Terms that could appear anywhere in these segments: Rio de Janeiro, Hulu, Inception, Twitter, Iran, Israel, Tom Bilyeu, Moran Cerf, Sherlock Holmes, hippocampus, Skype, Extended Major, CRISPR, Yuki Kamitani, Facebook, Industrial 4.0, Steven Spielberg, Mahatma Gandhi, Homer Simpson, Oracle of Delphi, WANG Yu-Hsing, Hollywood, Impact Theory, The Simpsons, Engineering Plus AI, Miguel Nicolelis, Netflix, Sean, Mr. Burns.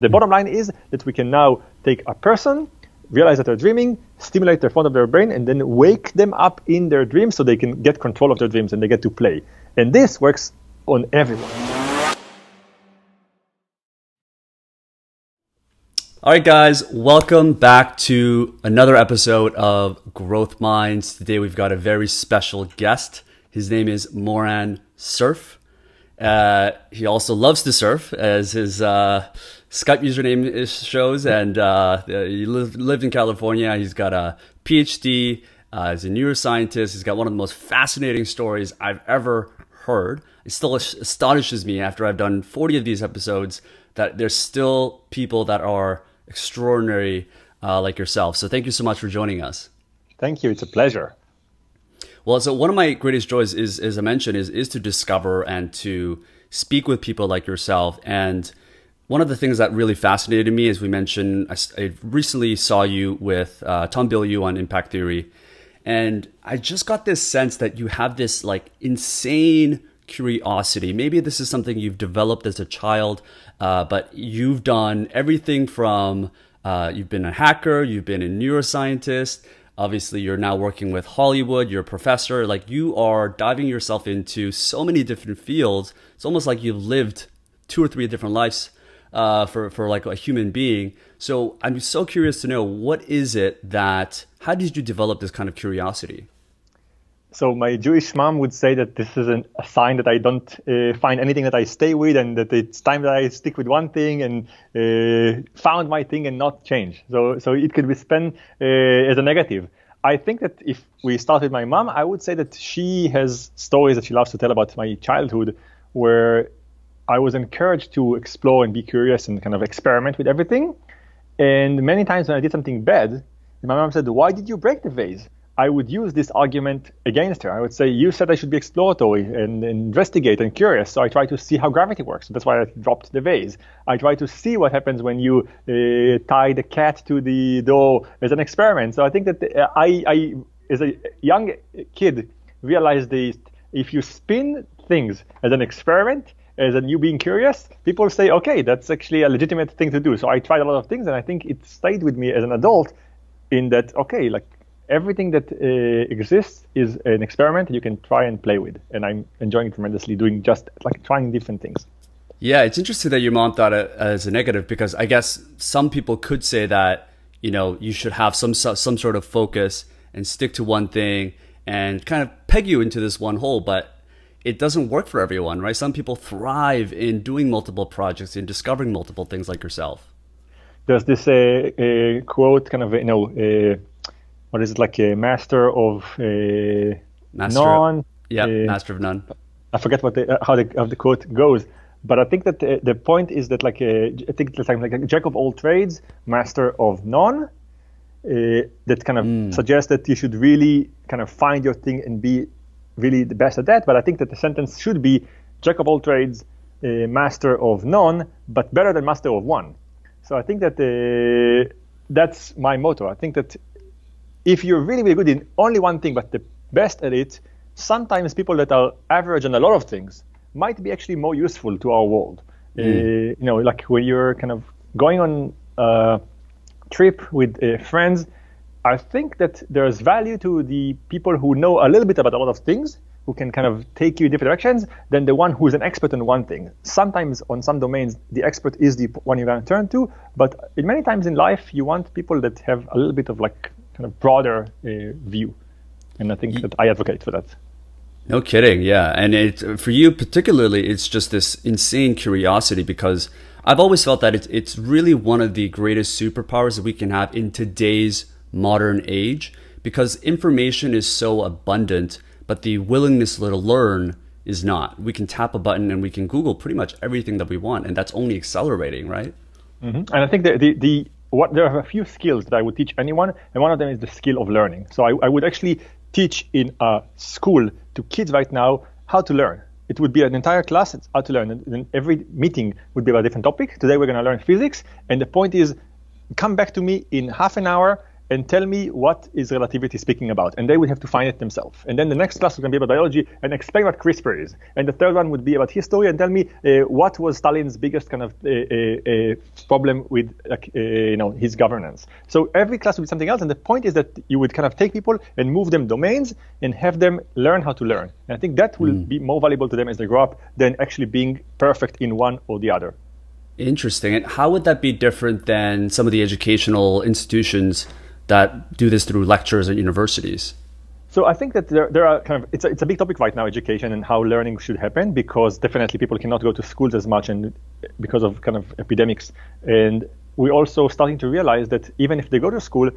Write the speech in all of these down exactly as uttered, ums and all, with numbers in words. The bottom line is that we can now take a person, realize that they're dreaming, stimulate the front of their brain, and then wake them up in their dreams so they can get control of their dreams and they get to play. And this works on everyone. All right, guys, welcome back to another episode of Growth Minds. Today, we've got a very special guest. His name is Moran Cerf. Uh, he also loves to surf, as his uh, Skype username shows, and uh, he live, lived in California. He's got a PhD, uh, he's a neuroscientist. He's got one of the most fascinating stories I've ever heard. It still astonishes me after I've done forty of these episodes that there's still people that are extraordinary uh, like yourself. So thank you so much for joining us. Thank you. It's a pleasure. Well, so one of my greatest joys is, as I mentioned, is, is to discover and to speak with people like yourself. And one of the things that really fascinated me, as we mentioned, I, I recently saw you with uh, Tom Bilyeu on Impact Theory. And I just got this sense that you have this like insane curiosity. Maybe this is something you've developed as a child, uh, but you've done everything from, uh, you've been a hacker, you've been a neuroscientist. Obviously, you're now working with Hollywood, you're a professor, like you are diving yourself into so many different fields. It's almost like you've lived two or three different lives uh, for, for like a human being. So I'm so curious to know, what is it that, how did you develop this kind of curiosity? So my Jewish mom would say that this is an, a sign that I don't uh, find anything that I stay with, and that it's time that I stick with one thing and uh, found my thing and not change. So, so it could be spent uh, as a negative. I think that if we start with my mom, I would say that she has stories that she loves to tell about my childhood, where I was encouraged to explore and be curious and kind of experiment with everything. And many times when I did something bad, my mom said, "Why did you break the vase?" I would use this argument against her. I would say, you said I should be exploratory and, and investigate and curious. So I try to see how gravity works. That's why I dropped the vase. I try to see what happens when you uh, tie the cat to the door as an experiment. So I think that I, I as a young kid, realized that if you spin things as an experiment, as a new being curious, people say, okay, that's actually a legitimate thing to do. So I tried a lot of things, and I think it stayed with me as an adult in that, okay, like, everything that uh, exists is an experiment you can try and play with. And I'm enjoying tremendously doing just like trying different things. Yeah, it's interesting that your mom thought it as a negative, because I guess some people could say that, you know, you should have some, some sort of focus and stick to one thing and kind of peg you into this one hole. But it doesn't work for everyone, right? Some people thrive in doing multiple projects and discovering multiple things like yourself. There's this uh, uh, quote kind of, you know, uh, what is it, like a master of uh, master none? Yeah, uh, master of none. I forget what the, how, the, how the quote goes, but I think that the, the point is that like a, I think it's like, like a jack of all trades, master of none. Uh, that kind of mm. suggests that you should really kind of find your thing and be really the best at that. But I think that the sentence should be jack of all trades, uh, master of none, but better than master of one. So I think that uh, that's my motto. I think that if you're really, really good in only one thing, but the best at it, sometimes people that are average on a lot of things might be actually more useful to our world. Mm. Uh, you know, like when you're kind of going on a trip with uh, friends, I think that there's value to the people who know a little bit about a lot of things, who can kind of take you in different directions, than the one who's an expert on one thing. Sometimes on some domains, the expert is the one you're going to turn to, but many times in life, you want people that have a little bit of like, kind of broader uh, view, and I think that I advocate for that. No kidding, yeah. And it, for you particularly, it's just this insane curiosity, because I've always felt that it's, it's really one of the greatest superpowers that we can have in today's modern age, because information is so abundant, but the willingness to learn is not. We can tap a button and we can Google pretty much everything that we want, and that's only accelerating, right? Mm-hmm. And I think that the, the What, there are a few skills that I would teach anyone, and one of them is the skill of learning. So I, I would actually teach in a school to kids right now how to learn. It would be an entire class, it's how to learn. And, and every meeting would be about a different topic. Today we're going to learn physics, and the point is, come back to me in half an hour and tell me what is relativity speaking about. And they would have to find it themselves. And then the next class was going to be about biology and explain what CRISPR is. And the third one would be about history and tell me uh, what was Stalin's biggest kind of uh, uh, problem with uh, you know, his governance. So every class would be something else. And the point is that you would kind of take people and move them domains and have them learn how to learn. And I think that will mm. be more valuable to them as they grow up than actually being perfect in one or the other. Interesting. And how would that be different than some of the educational institutions that do this through lectures at universities? So I think that there, there are kind of, it's a, it's a big topic right now, education and how learning should happen, because definitely people cannot go to schools as much and because of kind of epidemics. And we're also starting to realize that even if they go to school,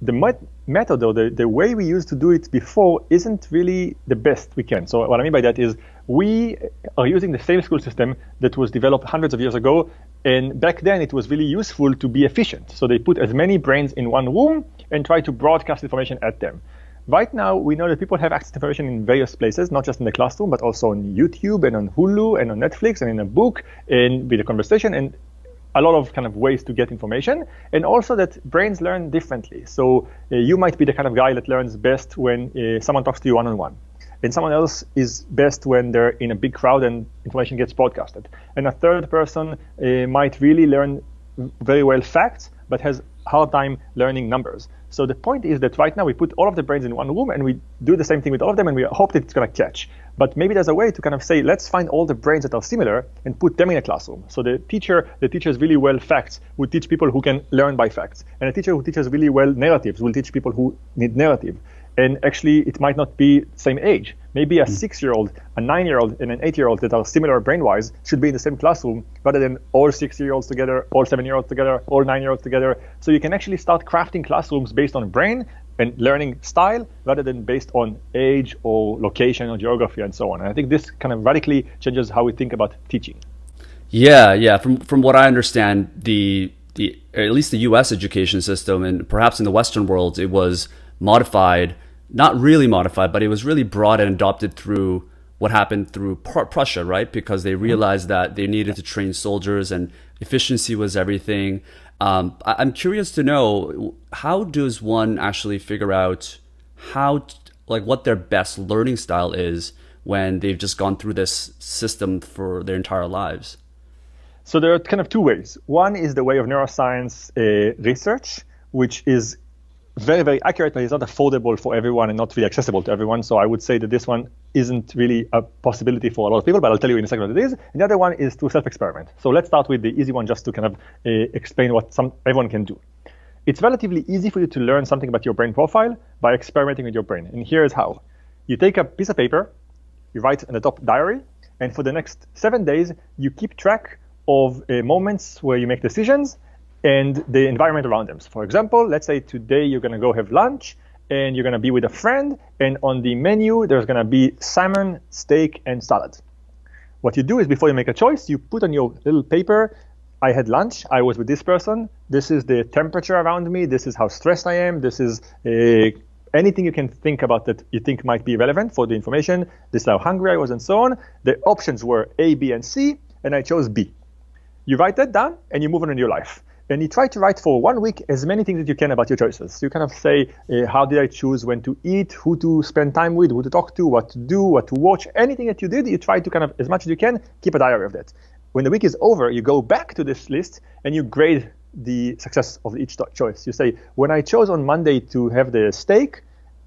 the met method or the, the way we used to do it before isn't really the best we can. So what I mean by that is we are using the same school system that was developed hundreds of years ago. And back then, it was really useful to be efficient. So they put as many brains in one room and try to broadcast information at them. Right now, we know that people have access to information in various places, not just in the classroom, but also on YouTube and on Hulu and on Netflix and in a book and with a conversation and a lot of kind of ways to get information. And also that brains learn differently. So uh, you might be the kind of guy that learns best when uh, someone talks to you one-on-one. And someone else is best when they're in a big crowd and information gets broadcasted. And a third person uh, might really learn very well facts, but has a hard time learning numbers. So the point is that right now we put all of the brains in one room and we do the same thing with all of them and we hope that it's going to catch. But maybe there's a way to kind of say, let's find all the brains that are similar and put them in a classroom. So the teacher that teaches really well facts would teach people who can learn by facts. And a teacher who teaches really well narratives will teach people who need narrative. And actually, it might not be the same age. Maybe a six-year-old, a nine-year-old, and an eight-year-old that are similar brain-wise should be in the same classroom rather than all six-year-olds together, all seven-year-olds together, all nine-year-olds together. So you can actually start crafting classrooms based on brain and learning style rather than based on age or location or geography and so on. And I think this kind of radically changes how we think about teaching. Yeah, yeah. From, from what I understand, the, the at least the U S education system, and perhaps in the Western world, it was modified. Not really modified, but it was really brought and adopted through what happened through Prussia, right? Because they realized that they needed to train soldiers and efficiency was everything. Um, I'm curious to know, how does one actually figure out how, like what their best learning style is when they've just gone through this system for their entire lives? So there are kind of two ways. One is the way of neuroscience uh, research, which is very, very accurate, but it's not affordable for everyone and not really accessible to everyone. So I would say that this one isn't really a possibility for a lot of people, but I'll tell you in a second what it is. And the other one is to self-experiment. So let's start with the easy one just to kind of uh, explain what some everyone can do. It's relatively easy for you to learn something about your brain profile by experimenting with your brain. And here's how. You take a piece of paper, you write on the top diary, and for the next seven days, you keep track of uh, moments where you make decisions and the environment around them. So for example, let's say today you're going to go have lunch and you're going to be with a friend, and on the menu there's going to be salmon, steak, and salad. What you do is before you make a choice, you put on your little paper, I had lunch, I was with this person, this is the temperature around me, this is how stressed I am, this is a anything you can think about that you think might be relevant for the information, this is how hungry I was, and so on. The options were A, B, and C, and I chose B. You write that down and you move on in your life. And you try to write for one week as many things that you can about your choices. So you kind of say, uh, how did I choose when to eat, who to spend time with, who to talk to, what to do, what to watch, anything that you did, you try to kind of, as much as you can, keep a diary of that. When the week is over, you go back to this list and you grade the success of each choice. You say, when I chose on Monday to have the steak,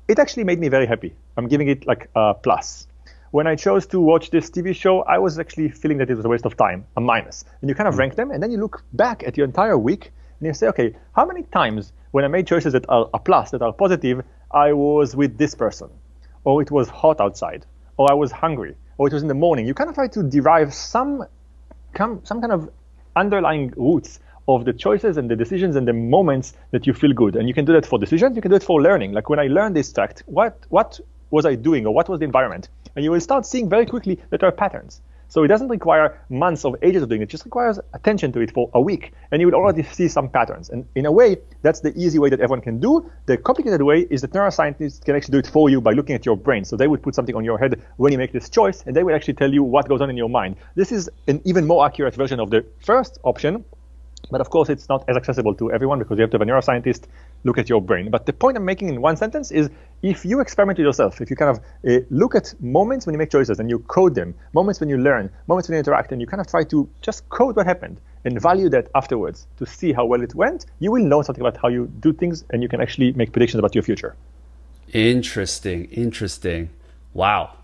it actually made me very happy. I'm giving it like a plus. When I chose to watch this T V show, I was actually feeling that it was a waste of time, a minus. And you kind of rank them, and then you look back at your entire week, and you say, okay, how many times when I made choices that are a plus, that are positive, I was with this person, or it was hot outside, or I was hungry, or it was in the morning. You kind of try to derive some, some kind of underlying roots of the choices and the decisions and the moments that you feel good. And you can do that for decisions, you can do it for learning. Like when I learned this fact, what, what was I doing, or what was the environment? And you will start seeing very quickly that there are patterns. So it doesn't require months of ages of doing it. It just requires attention to it for a week. And you will already see some patterns. And in a way, that's the easy way that everyone can do. The complicated way is that neuroscientists can actually do it for you by looking at your brain. So they would put something on your head when you make this choice, and they will actually tell you what goes on in your mind. This is an even more accurate version of the first option, But of course, it's not as accessible to everyone because you have to have a neuroscientist look at your brain. But the point I'm making in one sentence is if you experiment with yourself, if you kind of uh, look at moments when you make choices and you code them, moments when you learn, moments when you interact, and you kind of try to just code what happened and value that afterwards to see how well it went, you will know something about how you do things and you can actually make predictions about your future. Interesting, interesting. Wow.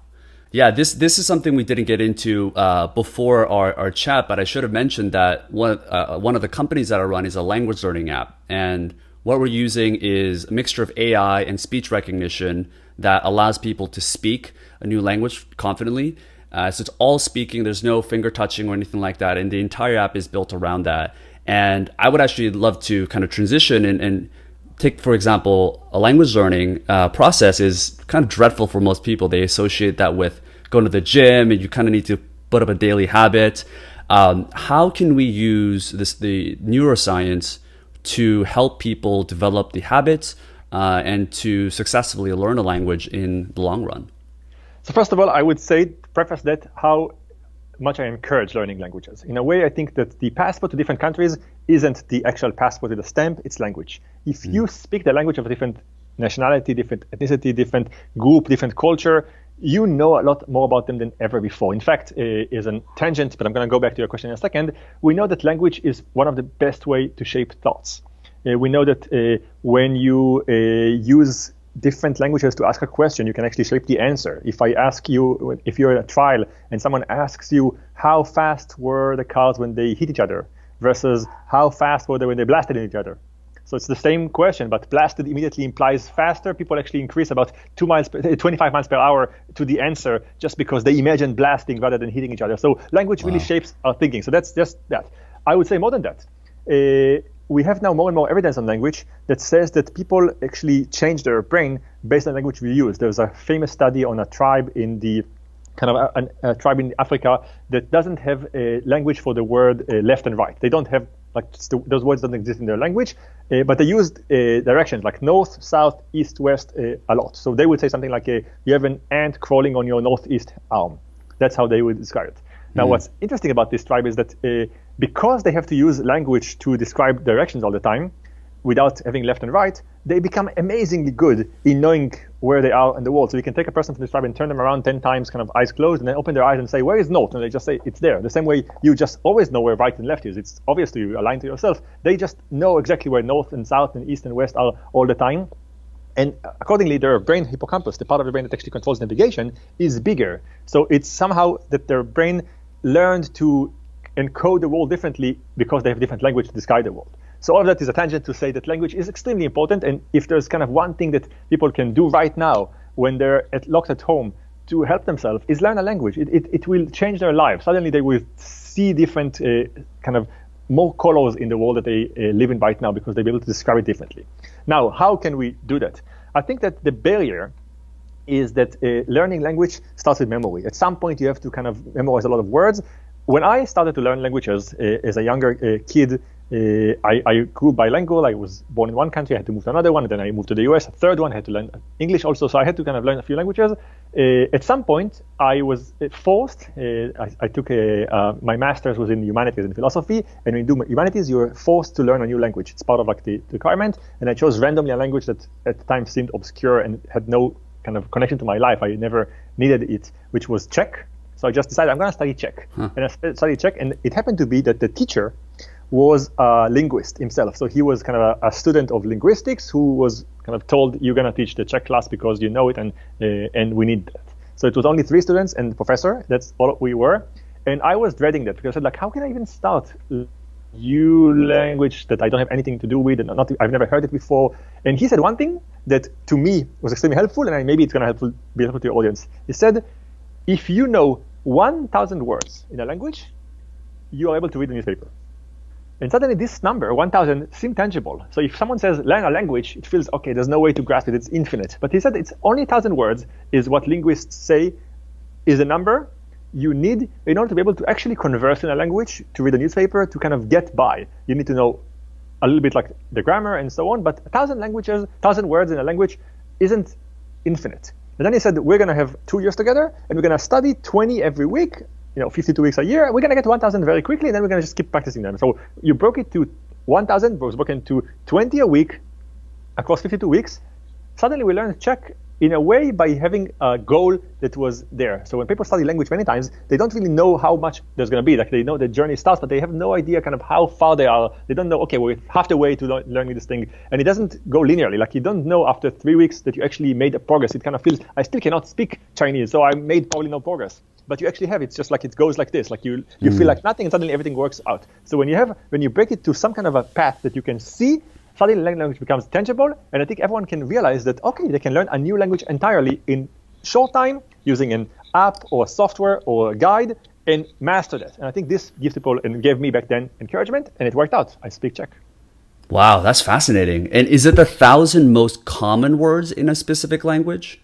Yeah, this this is something we didn't get into uh, before our, our chat, but I should have mentioned that one, uh, one of the companies that I run is a language learning app. And what we're using is a mixture of A I and speech recognition that allows people to speak a new language confidently. Uh, so it's all speaking. There's no finger touching or anything like that. And the entire app is built around that. And I would actually love to kind of transition and, and take, for example, a language learning uh, process is kind of dreadful for most people. They associate that with going to the gym, and you kind of need to put up a daily habit. Um, how can we use this the neuroscience to help people develop the habits uh, and to successfully learn a language in the long run? So first of all, I would say, preface that, how much I encourage learning languages. In a way, I think that the passport to different countries isn't the actual passport with a stamp, it's language. If mm. you speak the language of a different nationality, different ethnicity, different group, different culture, you know a lot more about them than ever before. In fact, it is a tangent, but I'm going to go back to your question in a second. We know that language is one of the best way to shape thoughts. Uh, we know that uh, when you uh, use different languages to ask a question, you can actually shape the answer. If I ask you, if you're in a trial and someone asks you how fast were the cars when they hit each other versus how fast were they when they blasted each other. So it's the same question, but blasted immediately implies faster. People actually increase about two miles, per, twenty-five miles per hour to the answer just because they imagine blasting rather than hitting each other. So language wow. really shapes our thinking. So that's just that. I would say more than that. Uh, we have now more and more evidence on language that says that people actually change their brain based on language we use. There's a famous study on a tribe in the kind of a, a, a tribe in Africa that doesn't have a language for the word uh, left and right. They don't have Like those words don't exist in their language, uh, but they used uh, directions like north, south, east, west uh, a lot. So they would say something like, uh, you have an ant crawling on your northeast arm. That's how they would describe it. Now, mm. what's interesting about this tribe is that uh, because they have to use language to describe directions all the time without having left and right, they become amazingly good in knowing where they are in the world. So you can take a person from this tribe and turn them around ten times, kind of eyes closed, and then open their eyes and say, where is north? And they just say, it's there. The same way you just always know where right and left is. It's obviously you align to yourself. They just know exactly where north and south and east and west are all the time. And accordingly, their brain hippocampus, the part of the brain that actually controls navigation, is bigger. So it's somehow that their brain learned to encode the world differently because they have different language to describe the world. So all of that is a tangent to say that language is extremely important. And if there's kind of one thing that people can do right now when they're at, locked at home to help themselves is learn a language. It, it, it will change their lives. Suddenly they will see different uh, kind of more colors in the world that they uh, live in right now because they'll be able to describe it differently. Now, how can we do that? I think that the barrier is that uh, learning language starts with memory. At some point, you have to kind of memorize a lot of words. When I started to learn languages uh, as a younger uh, kid, Uh, I, I grew bilingual. I was born in one country, I had to move to another one, and then I moved to the U S, a third one, I had to learn English also, so I had to kind of learn a few languages. Uh, at some point, I was forced, uh, I, I took a, uh, my master's was in humanities and philosophy, and when you do humanities, you're forced to learn a new language. It's part of like the requirement, and I chose randomly a language that at the time seemed obscure and had no kind of connection to my life. I never needed it, which was Czech. So I just decided I'm going to study Czech. Huh. And I studied Czech, and it happened to be that the teacher was a linguist himself. So he was kind of a, a student of linguistics who was kind of told, you're going to teach the Czech class because you know it and uh, and we need that. So it was only three students and the professor. That's all we were. And I was dreading that because I said, like, how can I even start new language that I don't have anything to do with and not, I've never heard it before? And he said one thing that to me was extremely helpful, and I, maybe it's going to helpful, be helpful to your audience. He said, if you know one thousand words in a language, you are able to read the newspaper. And suddenly this number, one thousand, seemed tangible. So if someone says, learn a language, it feels, okay, there's no way to grasp it, it's infinite. But he said it's only one thousand words is what linguists say is a number you need in order to be able to actually converse in a language, to read a newspaper, to kind of get by. You need to know a little bit like the grammar and so on, but one thousand languages, one thousand words in a language isn't infinite. And then he said, we're going to have two years together, and we're going to study twenty every week, you know, fifty-two weeks a year, we're going to get one thousand very quickly, and then we're going to just keep practicing them. So you broke it to one thousand, was broken to twenty a week across fifty-two weeks. Suddenly we learned Czech in a way by having a goal that was there. So when people study language many times, they don't really know how much there's going to be. Like, they know the journey starts, but they have no idea kind of how far they are. They don't know, okay, we're half the way to learning this thing. And it doesn't go linearly. Like, you don't know after three weeks that you actually made a progress. It kind of feels, I still cannot speak Chinese, so I made probably no progress. But you actually have, it's just like it goes like this. Like you, you mm. feel like nothing, and suddenly everything works out. So when you have, when you break it to some kind of a path that you can see, suddenly language becomes tangible, and I think everyone can realize that, okay, they can learn a new language entirely in short time using an app or software or a guide and master that. And I think this gives people and gave me back then encouragement, and it worked out. I speak Czech. Wow, that's fascinating. And is it the thousand most common words in a specific language?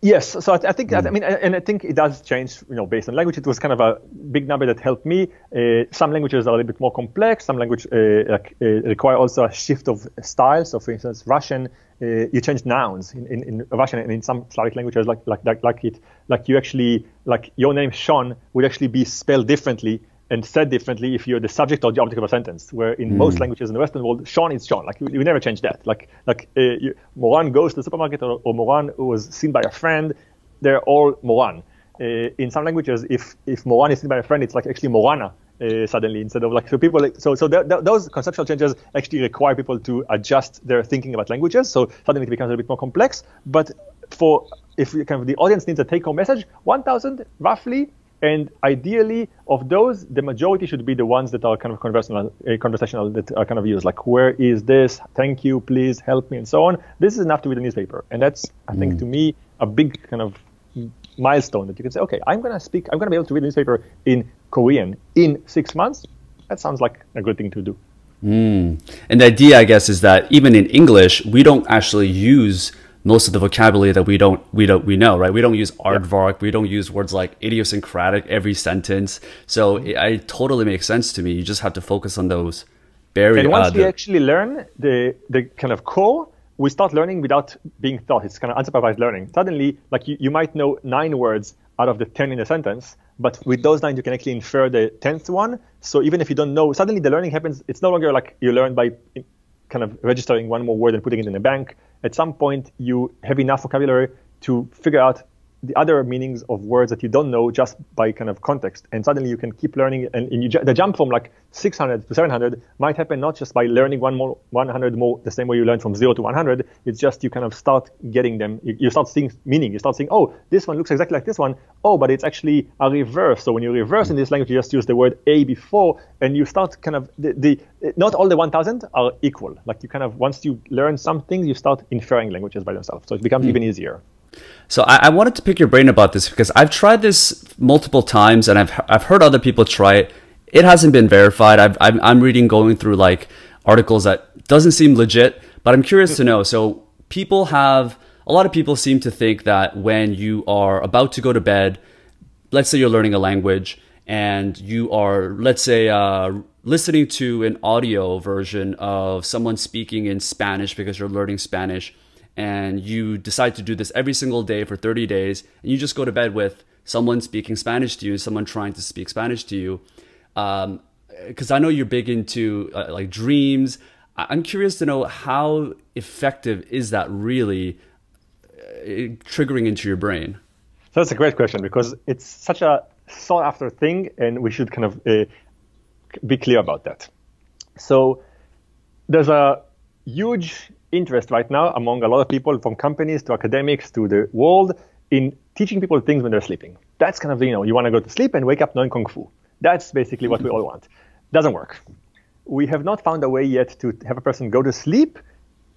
Yes, so I, th I think that, I mean, and I think it does change, you know, based on language. It was kind of a big number that helped me. Uh, some languages are a little bit more complex. Some languages uh, like, uh, require also a shift of style. So, for instance, Russian, uh, you change nouns in, in, in Russian, and in some Slavic languages, like like like like it, like you actually, like your name Sean would actually be spelled differently and said differently if you're the subject or the object of a sentence, where in mm. most languages in the Western world, Sean is Sean. Like, you, you never change that. Like, like uh, you, Moran goes to the supermarket, or, or Moran was seen by a friend. They're all Moran. Uh, in some languages, if, if Moran is seen by a friend, it's like actually Morana uh, suddenly, instead of like, so people, like, so, so th th those conceptual changes actually require people to adjust their thinking about languages. So suddenly it becomes a bit more complex. But for, if you kind of, the audience needs a take-home message, one thousand roughly. And ideally, of those, the majority should be the ones that are kind of conversational, uh, conversational that are kind of used, like, where is this, thank you, please, help me, and so on. This is enough to read a newspaper. And that's, I think, mm. to me, a big kind of milestone that you can say, okay, I'm going to speak, I'm going to be able to read a newspaper in Korean in six months. That sounds like a good thing to do. Mm. And the idea, I guess, is that even in English, we don't actually use most of the vocabulary that we don't we don't we know, right? We don't use aardvark, yeah. We don't use words like idiosyncratic every sentence. So it, it totally makes sense to me. You just have to focus on those barriers. And once uh, the, we actually learn the the kind of core, we start learning without being taught. It's kind of unsupervised learning. Suddenly, like you, you might know nine words out of the ten in a sentence, but with those nine, you can actually infer the tenth one. So even if you don't know, suddenly the learning happens. It's no longer like you learn by kind of registering one more word and putting it in a bank. At some point, you have enough vocabulary to figure out the other meanings of words that you don't know just by kind of context. And suddenly you can keep learning. And, and you ju the jump from like six hundred to seven hundred might happen not just by learning one more, one hundred more the same way you learn from zero to one hundred. It's just you kind of start getting them. You, you start seeing meaning. You start seeing, oh, this one looks exactly like this one. Oh, but it's actually a reverse. So when you reverse in this language, you just use the word a before. And you start kind of the, the not all the one thousand are equal. Like you kind of, once you learn something, you start inferring languages by themselves. So it becomes mm. even easier. So I, I wanted to pick your brain about this because I've tried this multiple times and I've, I've heard other people try it. It hasn't been verified. I've, I'm, I'm reading, going through like articles that doesn't seem legit, but I'm curious to know. So people have, a lot of people seem to think that when you are about to go to bed, let's say you're learning a language and you are, let's say, uh, listening to an audio version of someone speaking in Spanish because you're learning Spanish. And you decide to do this every single day for thirty days, and you just go to bed with someone speaking Spanish to you, someone trying to speak Spanish to you. Um, because I know you're big into uh, like dreams. I'm curious to know how effective is that really uh, triggering into your brain? So that's a great question because it's such a sought after thing, and we should kind of uh, be clear about that. So there's a huge interest right now among a lot of people, from companies to academics to the world, in teaching people things when they're sleeping. That's kind of, you know, you want to go to sleep and wake up knowing Kung Fu. That's basically what we all want. Doesn't work. We have not found a way yet to have a person go to sleep,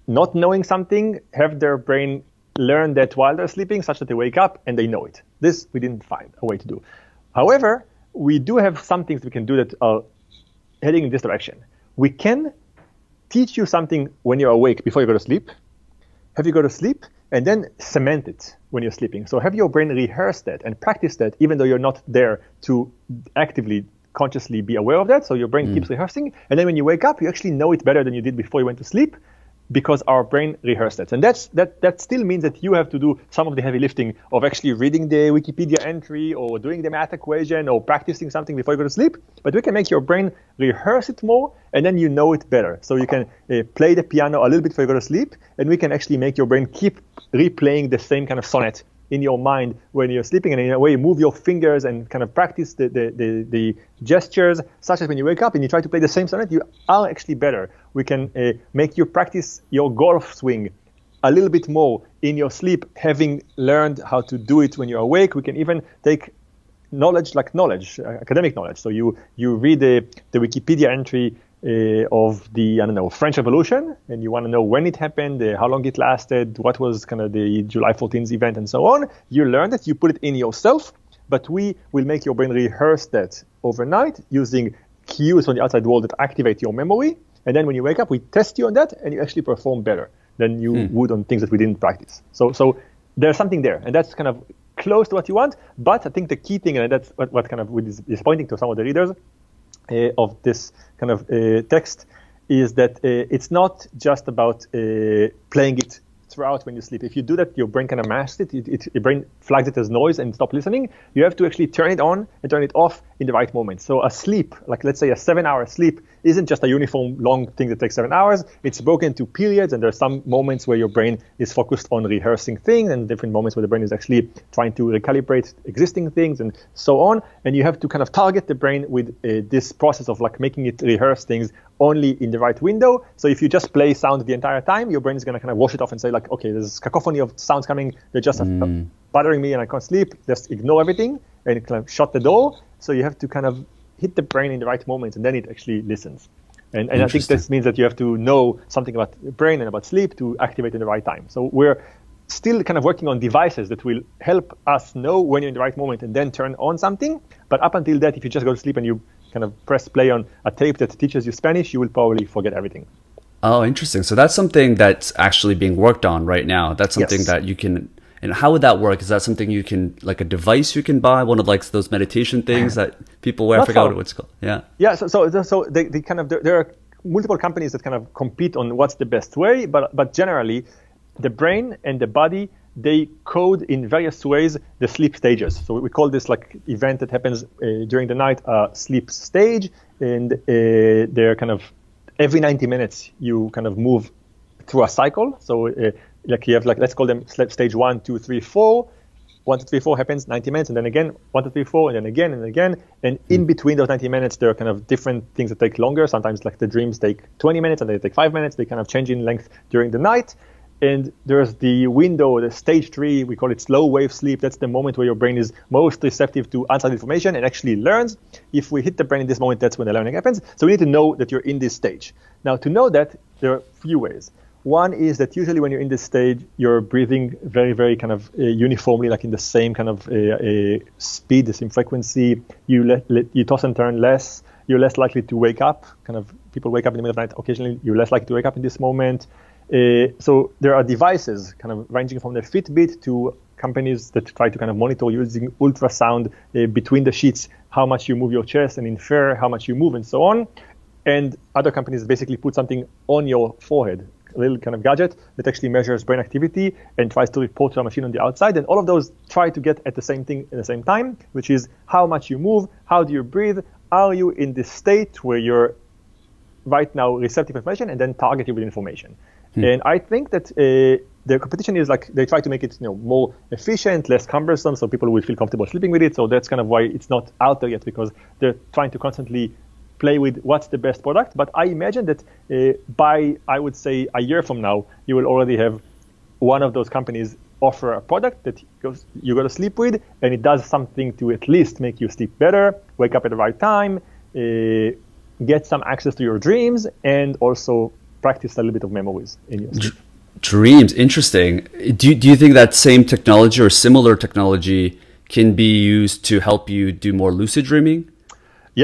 not knowing something, have their brain learn that while they're sleeping such that they wake up and they know it. This we didn't find a way to do. However, we do have some things we can do that are heading in this direction. We can teach you something when you're awake before you go to sleep, have you go to sleep, and then cement it when you're sleeping. So have your brain rehearse that and practice that, even though you're not there to actively, consciously be aware of that. So your brain mm. keeps rehearsing. And then when you wake up, you actually know it better than you did before you went to sleep. because our brain rehearsed it. And that's, that, that still means that you have to do some of the heavy lifting of actually reading the Wikipedia entry or doing the math equation or practicing something before you go to sleep. But we can make your brain rehearse it more, and then you know it better. So you can uh, play the piano a little bit before you go to sleep, and we can actually make your brain keep replaying the same kind of sonnet in your mind when you're sleeping, and in a way you move your fingers and kind of practice the, the, the, the gestures, such as when you wake up and you try to play the same sonnet, you are actually better. We can uh, make you practice your golf swing a little bit more in your sleep, having learned how to do it when you're awake. We can even take knowledge like knowledge, uh, academic knowledge. So you, you read the, the Wikipedia entry Uh, of the, I don't know, French Revolution, and you want to know when it happened, uh, how long it lasted, what was kind of the July fourteenth event, and so on. You learn that, you put it in yourself, but we will make your brain rehearse that overnight using cues from the outside world that activate your memory, and then when you wake up, we test you on that, and you actually perform better than you hmm. would on things that we didn't practice. So, so there's something there, and that's kind of close to what you want, but I think the key thing, and that's what, what kind of is pointing to some of the readers, Uh, of this kind of uh, text, is that uh, it's not just about uh, playing it throughout when you sleep. If you do that, your brain kind of masks it. It, it. Your brain flags it as noise and stop listening. You have to actually turn it on and turn it off in the right moment. So a sleep, like let's say a seven-hour sleep, isn't just a uniform long thing that takes seven hours. It's broken into periods, and there are some moments where your brain is focused on rehearsing things and different moments where the brain is actually trying to recalibrate existing things and so on. And you have to kind of target the brain with uh, this process of like making it rehearse things only in the right window. So if you just play sound the entire time, your brain is going to kind of wash it off and say like, okay, there's cacophony of sounds coming. They're just mm. bothering me and I can't sleep. Just ignore everything and kind of shut the door. So you have to kind of hit the brain in the right moment, and then it actually listens. And, and I think this means that you have to know something about the brain and about sleep to activate in the right time. So we're still kind of working on devices that will help us know when you're in the right moment and then turn on something. But up until that, if you just go to sleep and you kind of press play on a tape that teaches you Spanish, you will probably forget everything. Oh, interesting. So that's something that's actually being worked on right now. That's something yes. that you can... And how would that work? Is that something you can, like a device you can buy, one of like those meditation things that people wear? Not I forgot far. what it's called. Yeah. Yeah. So, so, so they, they kind of, there are multiple companies that kind of compete on what's the best way, but, but generally the brain and the body, they code in various ways the sleep stages. So we call this like event that happens uh, during the night, uh, sleep stage. And uh, they're kind of every ninety minutes, you kind of move through a cycle. So, uh, like you have like, let's call them stage one, two, three, four. One, two, three, four happens ninety minutes, and then again, one, two, three, four, and then again, and again. And in between those ninety minutes, there are kind of different things that take longer. Sometimes like the dreams take twenty minutes and they take five minutes. They kind of change in length during the night. And there's the window, the stage three, we call it slow wave sleep. That's the moment where your brain is most receptive to outside information and actually learns. If we hit the brain in this moment, that's when the learning happens. So we need to know that you're in this stage. Now, to know that, there are a few ways. One is that usually when you're in this stage, you're breathing very, very kind of uh, uniformly, like in the same kind of uh, uh, speed, the same frequency. You let, let, you toss and turn less. You're less likely to wake up. Kind of people wake up in the middle of the night occasionally. You're less likely to wake up in this moment. Uh, so there are devices kind of ranging from the Fitbit to companies that try to kind of monitor using ultrasound uh, between the sheets, how much you move your chest and infer how much you move and so on. And other companies basically put something on your forehead, a little kind of gadget that actually measures brain activity and tries to report to a machine on the outside. And all of those try to get at the same thing at the same time, which is how much you move, how do you breathe, are you in this state where you're right now receptive information and then target you with information. Hmm. And I think that uh, the competition is like they try to make it you know more efficient, less cumbersome, so people will feel comfortable sleeping with it. So that's kind of why it's not out there yet, because they're trying to constantly play with what's the best product. But I imagine that uh, by, I would say, a year from now, you will already have one of those companies offer a product that goes, you go to sleep with, and it does something to at least make you sleep better, wake up at the right time, uh, get some access to your dreams, and also practice a little bit of memories in your sleep. Dreams, interesting. Do, do you think that same technology or similar technology can be used to help you do more lucid dreaming?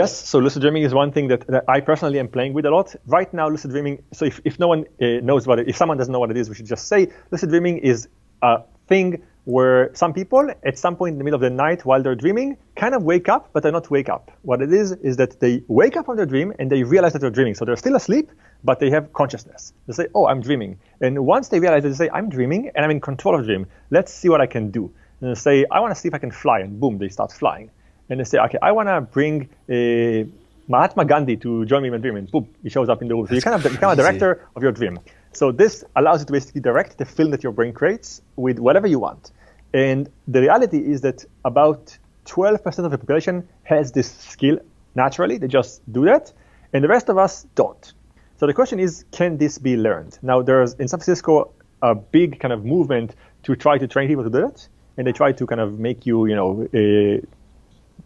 Yes, so lucid dreaming is one thing that, that I personally am playing with a lot. Right now, lucid dreaming, so if, if no one uh, knows what it, if someone doesn't know what it is, we should just say lucid dreaming is a thing where some people at some point in the middle of the night while they're dreaming kind of wake up, but they're not wake up. What it is is that they wake up from their dream and they realize that they're dreaming. So they're still asleep, but they have consciousness. They say, oh, I'm dreaming. And once they realize it, they say, I'm dreaming and I'm in control of the dream. Let's see what I can do. And they say, I want to see if I can fly. And boom, they start flying. And they say, okay, I want to bring a Mahatma Gandhi to join me in my dream. And boom, he shows up in the room. So you kind of become a director of your dream. So this allows you to basically direct the film that your brain creates with whatever you want. And the reality is that about twelve percent of the population has this skill naturally. They just do that. And the rest of us don't. So the question is, can this be learned? Now, there's in San Francisco a big kind of movement to try to train people to do that. And they try to kind of make you, you know, uh,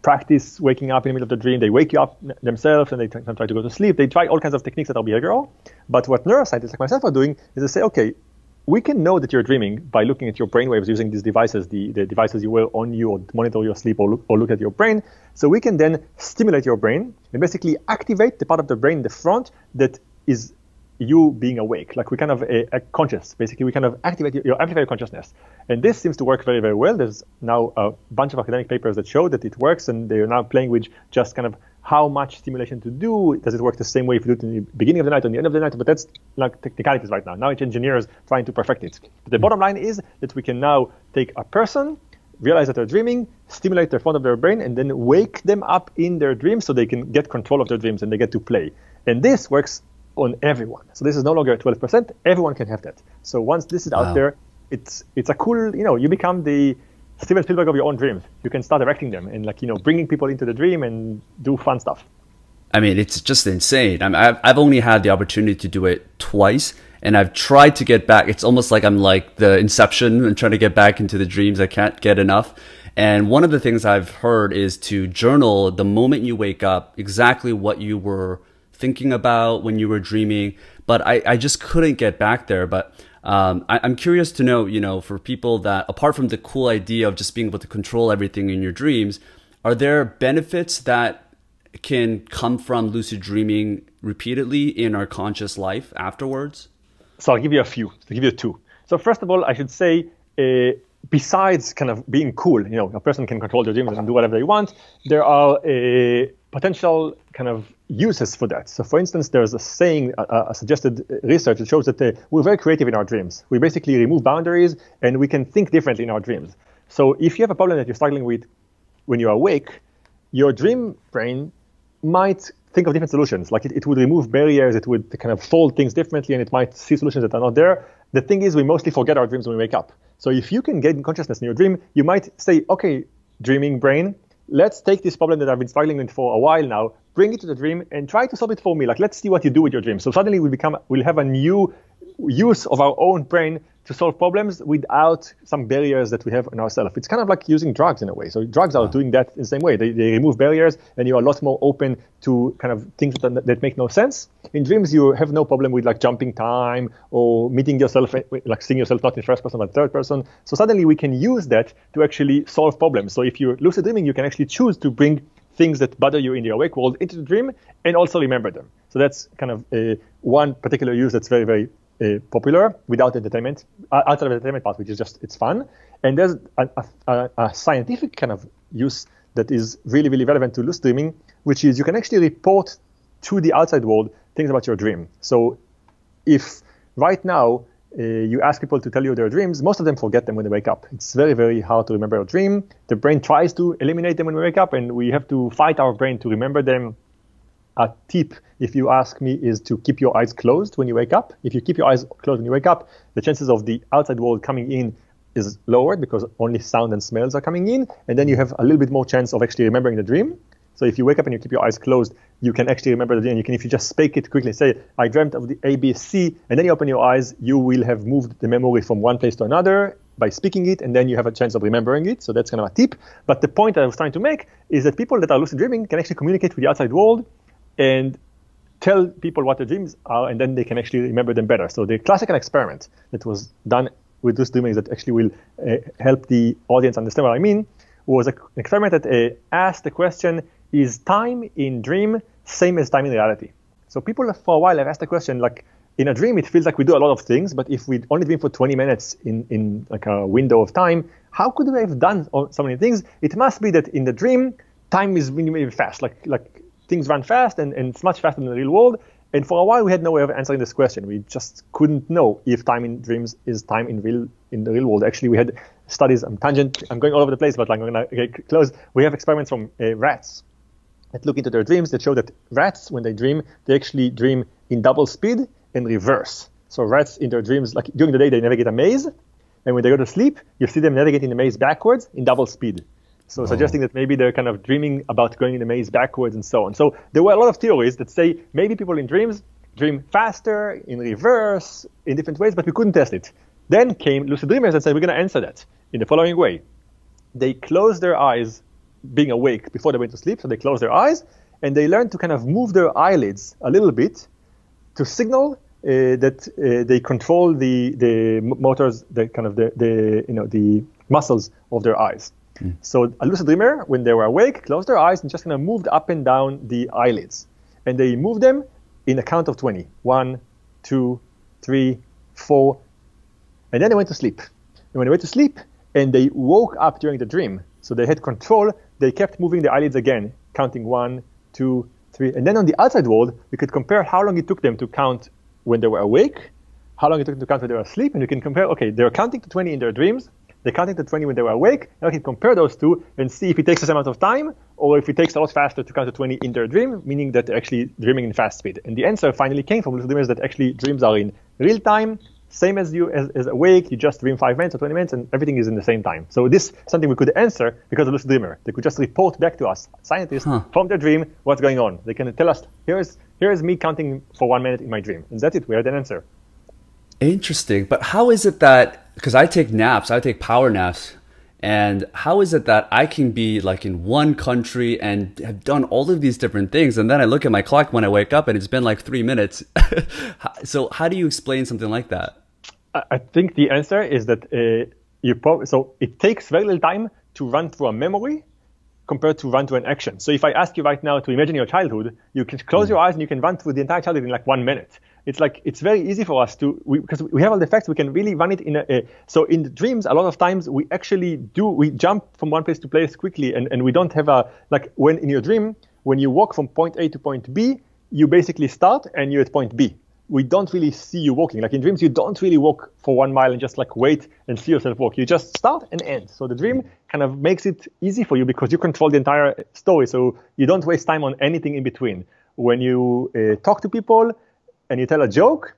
practice waking up in the middle of the dream. They wake you up themselves and they try to go to sleep. They try all kinds of techniques that are behavioral. But what neuroscientists like myself are doing is they say, okay, we can know that you're dreaming by looking at your brainwaves using these devices, the, the devices you wear on you or monitor your sleep or look, or look at your brain. So we can then stimulate your brain and basically activate the part of the brain, the front, that is you being awake. Like we kind of a, a conscious, basically we kind of activate your, your amplified consciousness. And this seems to work very, very well. There's now a bunch of academic papers that show that it works, and they are now playing with just kind of how much stimulation to do. Does it work the same way if you do it in the beginning of the night or the end of the night? But that's like technicalities right now. Now it's engineers trying to perfect it. But the bottom line is that we can now take a person, realize that they're dreaming, stimulate the front of their brain, and then wake them up in their dreams so they can get control of their dreams and they get to play. And this works on everyone. So this is no longer twelve percent. Everyone can have that. So once this is wow. out there, it's it's a cool, you know, you become the Steven Spielberg of your own dreams. You can start directing them and, like, you know, bringing people into the dream and do fun stuff. I mean, it's just insane. I mean, I've, I've only had the opportunity to do it twice, and I've tried to get back. It's almost like I'm like the Inception and trying to get back into the dreams. I can't get enough. And one of the things I've heard is to journal the moment you wake up exactly what you were thinking about when you were dreaming. But I, I just couldn't get back there. But Um, I, I'm curious to know, you know, for people that, apart from the cool idea of just being able to control everything in your dreams, are there benefits that can come from lucid dreaming repeatedly in our conscious life afterwards? So I'll give you a few. I'll give you two. So first of all, I should say, uh, besides kind of being cool, you know, a person can control their dreams and do whatever they want, there are uh, potential kind of uses for that. So for instance, there's a saying, uh, a suggested research that shows that uh, we're very creative in our dreams. We basically remove boundaries and we can think differently in our dreams. So if you have a problem that you're struggling with when you're awake, your dream brain might think of different solutions. Like it, it would remove barriers, it would kind of fold things differently, and it might see solutions that are not there. The thing is, we mostly forget our dreams when we wake up. So if you can gain consciousness in your dream, you might say, okay, dreaming brain, let's take this problem that I've been struggling with for a while now, bring it to the dream and try to solve it for me. Like, let's see what you do with your dream. So suddenly we become, we'll have a new use of our own brain to solve problems without some barriers that we have in ourselves. It's kind of like using drugs in a way. So drugs are doing that in the same way. They, they remove barriers and you are a lot more open to kind of things that, that make no sense. In dreams, you have no problem with like jumping time or meeting yourself, like seeing yourself not in first person but third person. So suddenly we can use that to actually solve problems. So if you're lucid dreaming, you can actually choose to bring things that bother you in the awake world into the dream and also remember them. So that's kind of uh, one particular use that's very, very Uh, popular without entertainment, uh, outside of the entertainment part, which is just, it's fun. And there's a, a, a scientific kind of use that is really, really relevant to lucid dreaming, which is you can actually report to the outside world things about your dream. So if right now uh, you ask people to tell you their dreams, most of them forget them when they wake up. It's very, very hard to remember a dream. The brain tries to eliminate them when we wake up, and we have to fight our brain to remember them. A tip, if you ask me, is to keep your eyes closed when you wake up. If you keep your eyes closed when you wake up, the chances of the outside world coming in is lowered because only sound and smells are coming in. And then you have a little bit more chance of actually remembering the dream. So if you wake up and you keep your eyes closed, you can actually remember the dream. You can, if you just speak it quickly, say, I dreamt of the A B C, and then you open your eyes, you will have moved the memory from one place to another by speaking it, and then you have a chance of remembering it. So that's kind of a tip. But the point I was trying to make is that people that are lucid dreaming can actually communicate with the outside world and tell people what their dreams are, and then they can actually remember them better. So the classical experiment that was done with lucid dreaming that actually will uh, help the audience understand what I mean was an experiment that uh, asked the question, is time in dream same as time in reality? So people for a while have asked the question, like, in a dream, it feels like we do a lot of things, but if we only dream for twenty minutes in, in like a window of time, how could we have done so many things? It must be that in the dream, time is really fast, like, like, things run fast and, and it's much faster than the real world. And for a while, we had no way of answering this question. We just couldn't know if time in dreams is time in real in the real world. Actually, we had studies. I'm tangent. I'm going all over the place, but I'm going to get close. We have experiments from uh, rats that look into their dreams that show that rats, when they dream, they actually dream in double speed and reverse. So rats in their dreams, like during the day, they navigate a maze, and when they go to sleep, you see them navigating the maze backwards in double speed. So oh. suggesting that maybe they're kind of dreaming about going in the maze backwards and so on. So there were a lot of theories that say maybe people in dreams dream faster, in reverse, in different ways, but we couldn't test it. Then came lucid dreamers and said, we're going to answer that in the following way. They closed their eyes being awake before they went to sleep, so they closed their eyes, and they learned to kind of move their eyelids a little bit to signal uh, that uh, they control the, the motors, the kind of the, the, you know, the muscles of their eyes. Mm. So a lucid dreamer, when they were awake, closed their eyes and just kind of moved up and down the eyelids. And they moved them in a count of twenty. One, two, three, four. And then they went to sleep. And when they went to sleep and they woke up during the dream, so they had control, they kept moving the eyelids again, counting one, two, three. And then on the outside world, we could compare how long it took them to count when they were awake, how long it took them to count when they were asleep. And we can compare, okay, they're counting to twenty in their dreams. They counted to twenty when they were awake. Now we can compare those two and see if it takes the same amount of time or if it takes a lot faster to count to twenty in their dream, meaning that they're actually dreaming in fast speed. And the answer finally came from lucid dreamers that actually dreams are in real time, same as you as, as awake. You just dream five minutes or twenty minutes and everything is in the same time. So this is something we could answer because of lucid dreamer. They could just report back to us, scientists, huh. from their dream, what's going on. They can tell us, here's, here's me counting for one minute in my dream. And that's it. We had an answer. Interesting. But how is it that, because I take naps, I take power naps, and how is it that I can be like in one country and have done all of these different things, and then I look at my clock when I wake up and it's been like three minutes. So how do you explain something like that? I think the answer is that uh, you probably, so it takes very little time to run through a memory compared to run to an action. So if I ask you right now to imagine your childhood, you can close mm. your eyes and you can run through the entire childhood in like one minute. It's like, it's very easy for us to, we, because we have all the facts, we can really run it in a, a, so in the dreams, a lot of times we actually do, we jump from one place to place quickly and, and we don't have a, like when in your dream, when you walk from point A to point B, you basically start and you're at point B. We don't really see you walking. Like in dreams, you don't really walk for one mile and just like wait and see yourself walk. You just start and end. So the dream kind of makes it easy for you because you control the entire story. So you don't waste time on anything in between. When you uh, talk to people and you tell a joke,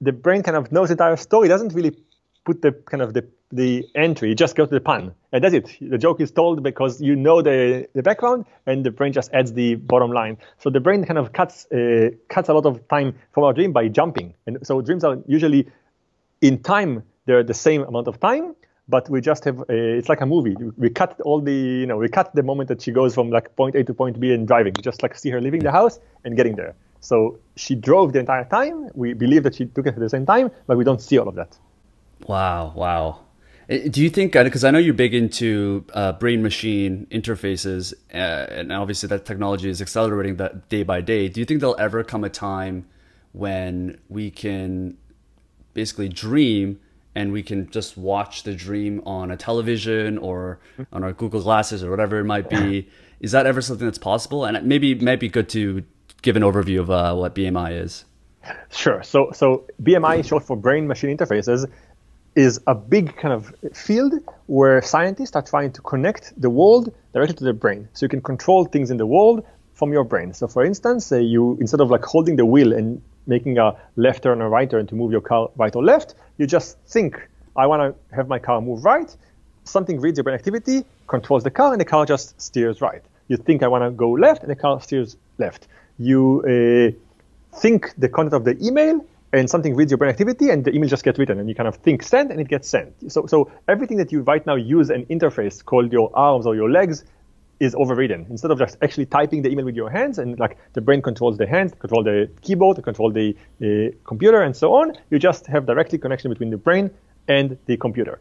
the brain kind of knows the entire story. It doesn't really put the kind of the, the entry. You just go to the pun and that's it. The joke is told because you know the, the background and the brain just adds the bottom line. So the brain kind of cuts uh, cuts a lot of time from our dream by jumping. And so dreams are usually in time, they're the same amount of time, but we just have, uh, it's like a movie. We cut all the, you know, we cut the moment that she goes from like point A to point B and driving. You just like see her leaving the house and getting there. So she drove the entire time. We believe that she took it at the same time, but we don't see all of that. Wow, wow. Do you think, because I know you're big into uh, brain-machine interfaces, uh, and obviously that technology is accelerating that day by day. Do you think there'll ever come a time when we can basically dream and we can just watch the dream on a television or on our Google Glasses or whatever it might be? Is that ever something that's possible? And maybe it might be good to give an overview of uh, what B M I is. Sure. So, so B M I, short for brain-machine interfaces, is a big kind of field where scientists are trying to connect the world directly to the brain. So you can control things in the world from your brain. So for instance, uh, you instead of like holding the wheel and making a left turn or right turn to move your car right or left, you just think, I want to have my car move right. Something reads your brain activity, controls the car, and the car just steers right. You think, I want to go left, and the car steers left. You uh, think the content of the email, and something reads your brain activity, and the email just gets written, and you kind of think send, and it gets sent. So, so everything that you right now use an interface called your arms or your legs is overridden. Instead of just actually typing the email with your hands, and like the brain controls the hands, control the keyboard, control the uh, computer, and so on, you just have directly connection between the brain and the computer.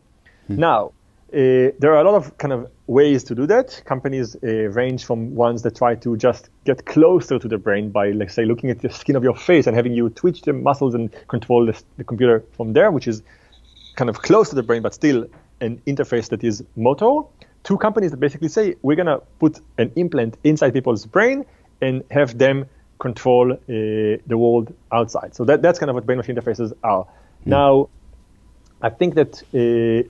Hmm. Now, Uh, there are a lot of kind of ways to do that. Companies uh, range from ones that try to just get closer to the brain by, let's say, looking at the skin of your face and having you twitch the muscles and control the, the computer from there, which is kind of close to the brain, but still an interface that is motor. Two companies that basically say, we're going to put an implant inside people's brain and have them control uh, the world outside. So that, that's kind of what brain-machine interfaces are. Yeah. Now, I think that uh,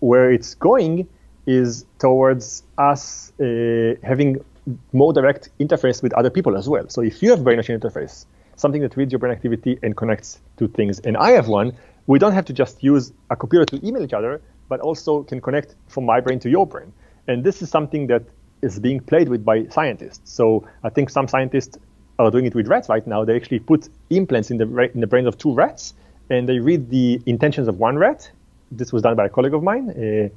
where it's going is towards us uh, having more direct interface with other people as well. So if you have brain-machine interface, something that reads your brain activity and connects to things, and I have one, we don't have to just use a computer to email each other, but also can connect from my brain to your brain. And this is something that is being played with by scientists. So I think some scientists are doing it with rats right now. They actually put implants in the, in the brains of two rats, and they read the intentions of one rat. This was done by a colleague of mine, uh,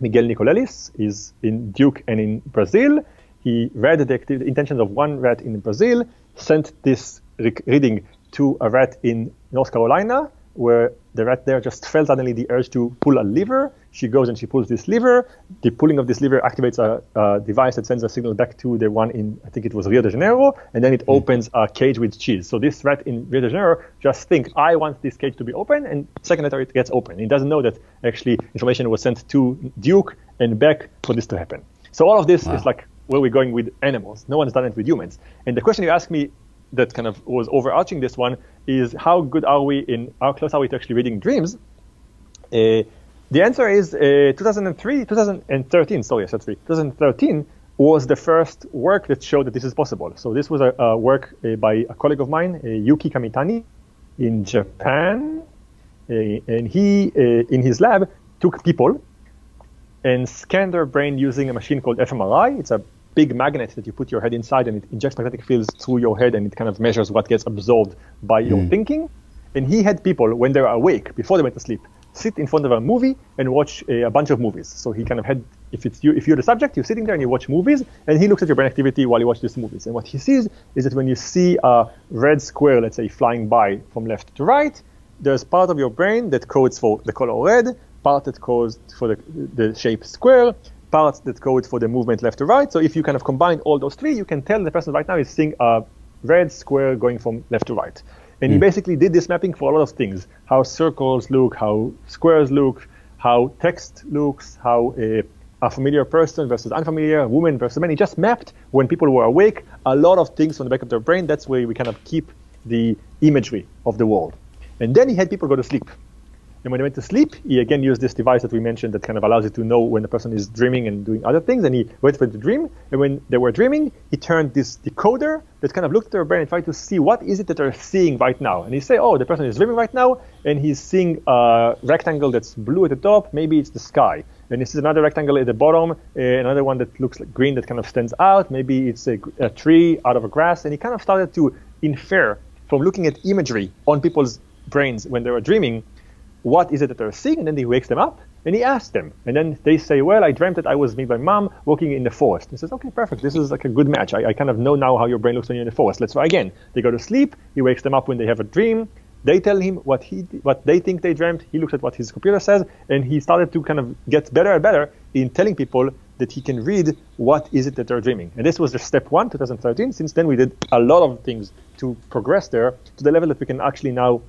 Miguel Nicolelis. He's in Duke and in Brazil. He read the intentions of one rat in Brazil, sent this reading to a rat in North Carolina, where the rat there just felt suddenly the urge to pull a lever. She goes and she pulls this lever. The pulling of this lever activates a, a device that sends a signal back to the one in, I think it was Rio de Janeiro, and then it mm. opens a cage with cheese. So this rat in Rio de Janeiro just thinks, I want this cage to be open, and a second later it gets open. It doesn't know that actually information was sent to Duke and back for this to happen. So all of this wow. is like where we're going with animals. No one's done it with humans. And the question you asked me that kind of was overarching this one is, how good are we in, how close are we to actually reading dreams? Uh, the answer is uh, two thousand three, twenty thirteen, sorry, I said three. twenty thirteen was the first work that showed that this is possible. So this was a, a work uh, by a colleague of mine, uh, Yuki Kamitani, in Japan. Uh, and he, uh, in his lab, took people and scanned their brain using a machine called f M R I. It's a big magnet that you put your head inside, and it injects magnetic fields through your head, and it kind of measures what gets absorbed by mm. your thinking. And he had people, when they were awake, before they went to sleep, sit in front of a movie and watch a, a bunch of movies. So he kind of had, if it's you, if you're the subject, you're sitting there and you watch movies, and he looks at your brain activity while you watch these movies. And what he sees is that when you see a red square, let's say, flying by from left to right, there's part of your brain that codes for the color red, part that codes for the, the shape square, parts that code for the movement left to right. So if you kind of combine all those three, you can tell the person right now is seeing a red square going from left to right. And mm. he basically did this mapping for a lot of things, how circles look, how squares look, how text looks, how uh, a familiar person versus unfamiliar, woman versus man. He just mapped, when people were awake, a lot of things from the back of their brain. That's where we kind of keep the imagery of the world. And then he had people go to sleep. And when he went to sleep, he again used this device that we mentioned that kind of allows you to know when the person is dreaming and doing other things, and he waited for the dream. And when they were dreaming, he turned this decoder that kind of looked at their brain and tried to see what is it that they're seeing right now. And he said, oh, the person is dreaming right now, and he's seeing a rectangle that's blue at the top. Maybe it's the sky. And this is another rectangle at the bottom, another one that looks like green that kind of stands out. Maybe it's a, a tree out of a grass. And he kind of started to infer from looking at imagery on people's brains when they were dreaming, what is it that they're seeing? And then he wakes them up, and he asks them. And then they say, well, I dreamt that I was with my mom walking in the forest. He says, okay, perfect. This is like a good match. I, I kind of know now how your brain looks when you're in the forest. Let's try again. They go to sleep. He wakes them up when they have a dream. They tell him what he, what they think they dreamt. He looks at what his computer says, and he started to kind of get better and better in telling people that he can read what is it that they're dreaming. And this was the step one, twenty thirteen. Since then, we did a lot of things to progress there to the level that we can actually now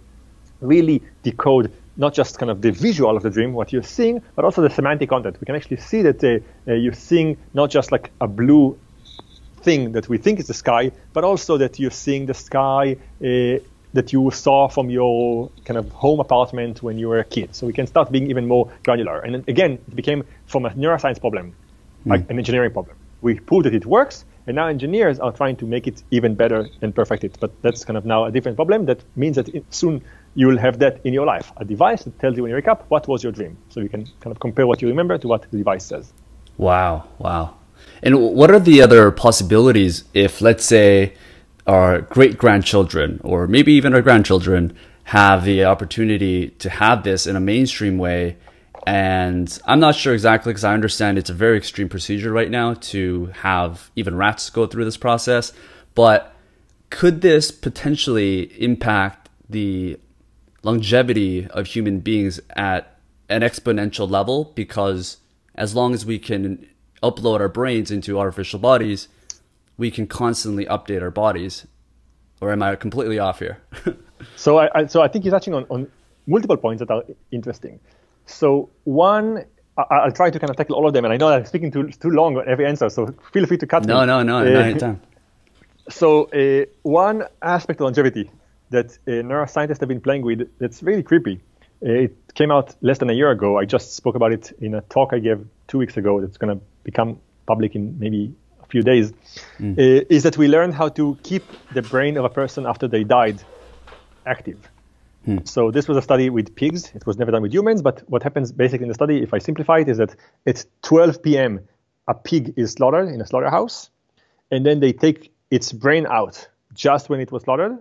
really decode not just kind of the visual of the dream, what you're seeing, but also the semantic content. We can actually see that uh, uh, you're seeing not just like a blue thing that we think is the sky, but also that you're seeing the sky uh, that you saw from your kind of home apartment when you were a kid. So we can start being even more granular. And again, it became from a neuroscience problem, mm. like an engineering problem. We proved that it works, and now engineers are trying to make it even better and perfect it. But that's kind of now a different problem. That means that it soon you will have that in your life, a device that tells you when you wake up, what was your dream? So you can kind of compare what you remember to what the device says. Wow, wow. And what are the other possibilities if, let's say, our great-grandchildren or maybe even our grandchildren have the opportunity to have this in a mainstream way? And I'm not sure exactly, because I understand it's a very extreme procedure right now to have even rats go through this process, but could this potentially impact the longevity of human beings at an exponential level? Because as long as we can upload our brains into artificial bodies, we can constantly update our bodies. Or am I completely off here? so, I, I, so I think you're touching on, on multiple points that are interesting. So one, I, I'll try to kind of tackle all of them, and I know that I'm speaking too, too long on every answer, so feel free to cut no, me. No, no, no, uh, anytime. So uh, one aspect of longevity that uh, neuroscientists have been playing with that's really creepy. Uh, it came out less than a year ago. I just spoke about it in a talk I gave two weeks ago that's going to become public in maybe a few days, mm. uh, is that we learned how to keep the brain of a person after they died active. Mm. So this was a study with pigs. It was never done with humans, but what happens basically in the study, if I simplify it, is that at twelve p m a pig is slaughtered in a slaughterhouse, and then they take its brain out just when it was slaughtered,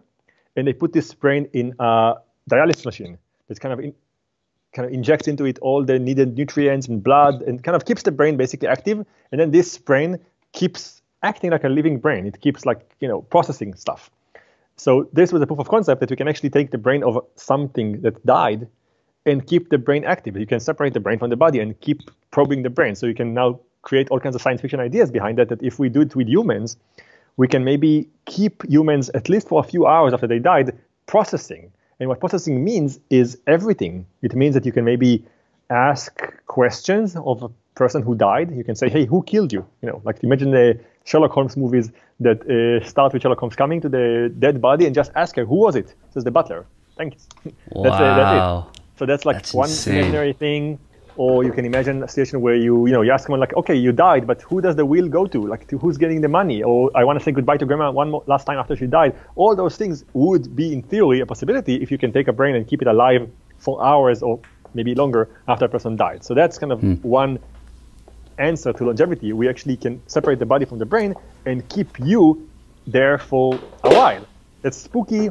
and they put this brain in a dialysis machine that kind of in, kind of injects into it all the needed nutrients and blood and kind of keeps the brain basically active. And then this brain keeps acting like a living brain. It keeps like, you know, processing stuff. So this was a proof of concept that we can actually take the brain of something that died and keep the brain active. You can separate the brain from the body and keep probing the brain. So you can now create all kinds of science fiction ideas behind that, that if we do it with humans, we can maybe keep humans, at least for a few hours after they died, processing. And what processing means is everything. It means that you can maybe ask questions of a person who died. You can say, hey, who killed you? You know, like imagine the Sherlock Holmes movies that uh, start with Sherlock Holmes coming to the dead body and just ask her, who was it? Says the butler. Thanks. Wow. that's, uh, that's it. So that's like that's one imaginary thing. Or you can imagine a situation where you, you know, you ask someone like, okay, you died, but who does the will go to? Like, to who's getting the money? Or I want to say goodbye to grandma one more, last time after she died. All those things would be, in theory, a possibility if you can take a brain and keep it alive for hours or maybe longer after a person died. So that's kind of hmm. one answer to longevity. We actually can separate the body from the brain and keep you there for a while. That's spooky.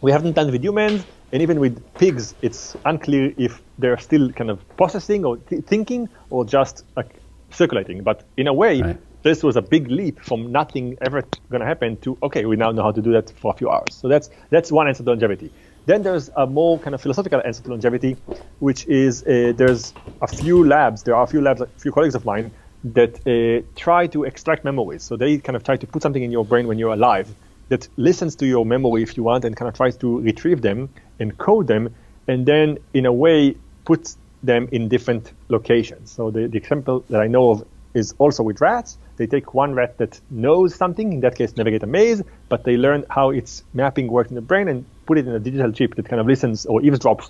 We haven't done it with humans. And even with pigs, it's unclear if they're still kind of processing or th thinking or just like circulating. But in a way, right. this was a big leap from nothing ever going to happen to, okay, we now know how to do that for a few hours. So that's, that's one answer to longevity. Then there's a more kind of philosophical answer to longevity, which is uh, there's a few labs, there are a few labs, a few colleagues of mine that uh, try to extract memories. So they kind of try to put something in your brain when you're alive that listens to your memory, if you want, and kind of tries to retrieve them and code them, and then in a way puts them in different locations. So the, the example that I know of is also with rats. They take one rat that knows something, in that case navigate a maze, but they learn how its mapping works in the brain and put it in a digital chip that kind of listens or eavesdrops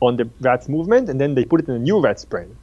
on the rat's movement, and then they put it in a new rat's brain,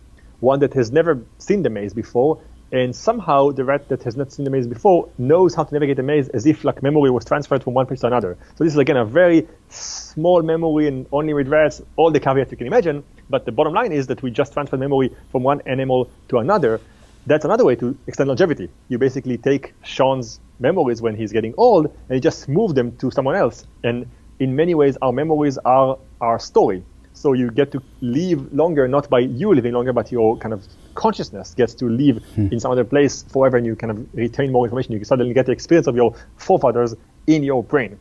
one that has never seen the maze before, and somehow the rat that has not seen the maze before knows how to navigate the maze as if like memory was transferred from one place to another. So this is again a very small memory, and only with rats, all the caveats you can imagine. But the bottom line is that we just transfer memory from one animal to another. That's another way to extend longevity. You basically take Sean's memories when he's getting old and you just move them to someone else. And in many ways, our memories are our story. So you get to live longer, not by you living longer, but your kind of consciousness gets to live hmm. in some other place forever, and you kind of retain more information. You suddenly get the experience of your forefathers in your brain.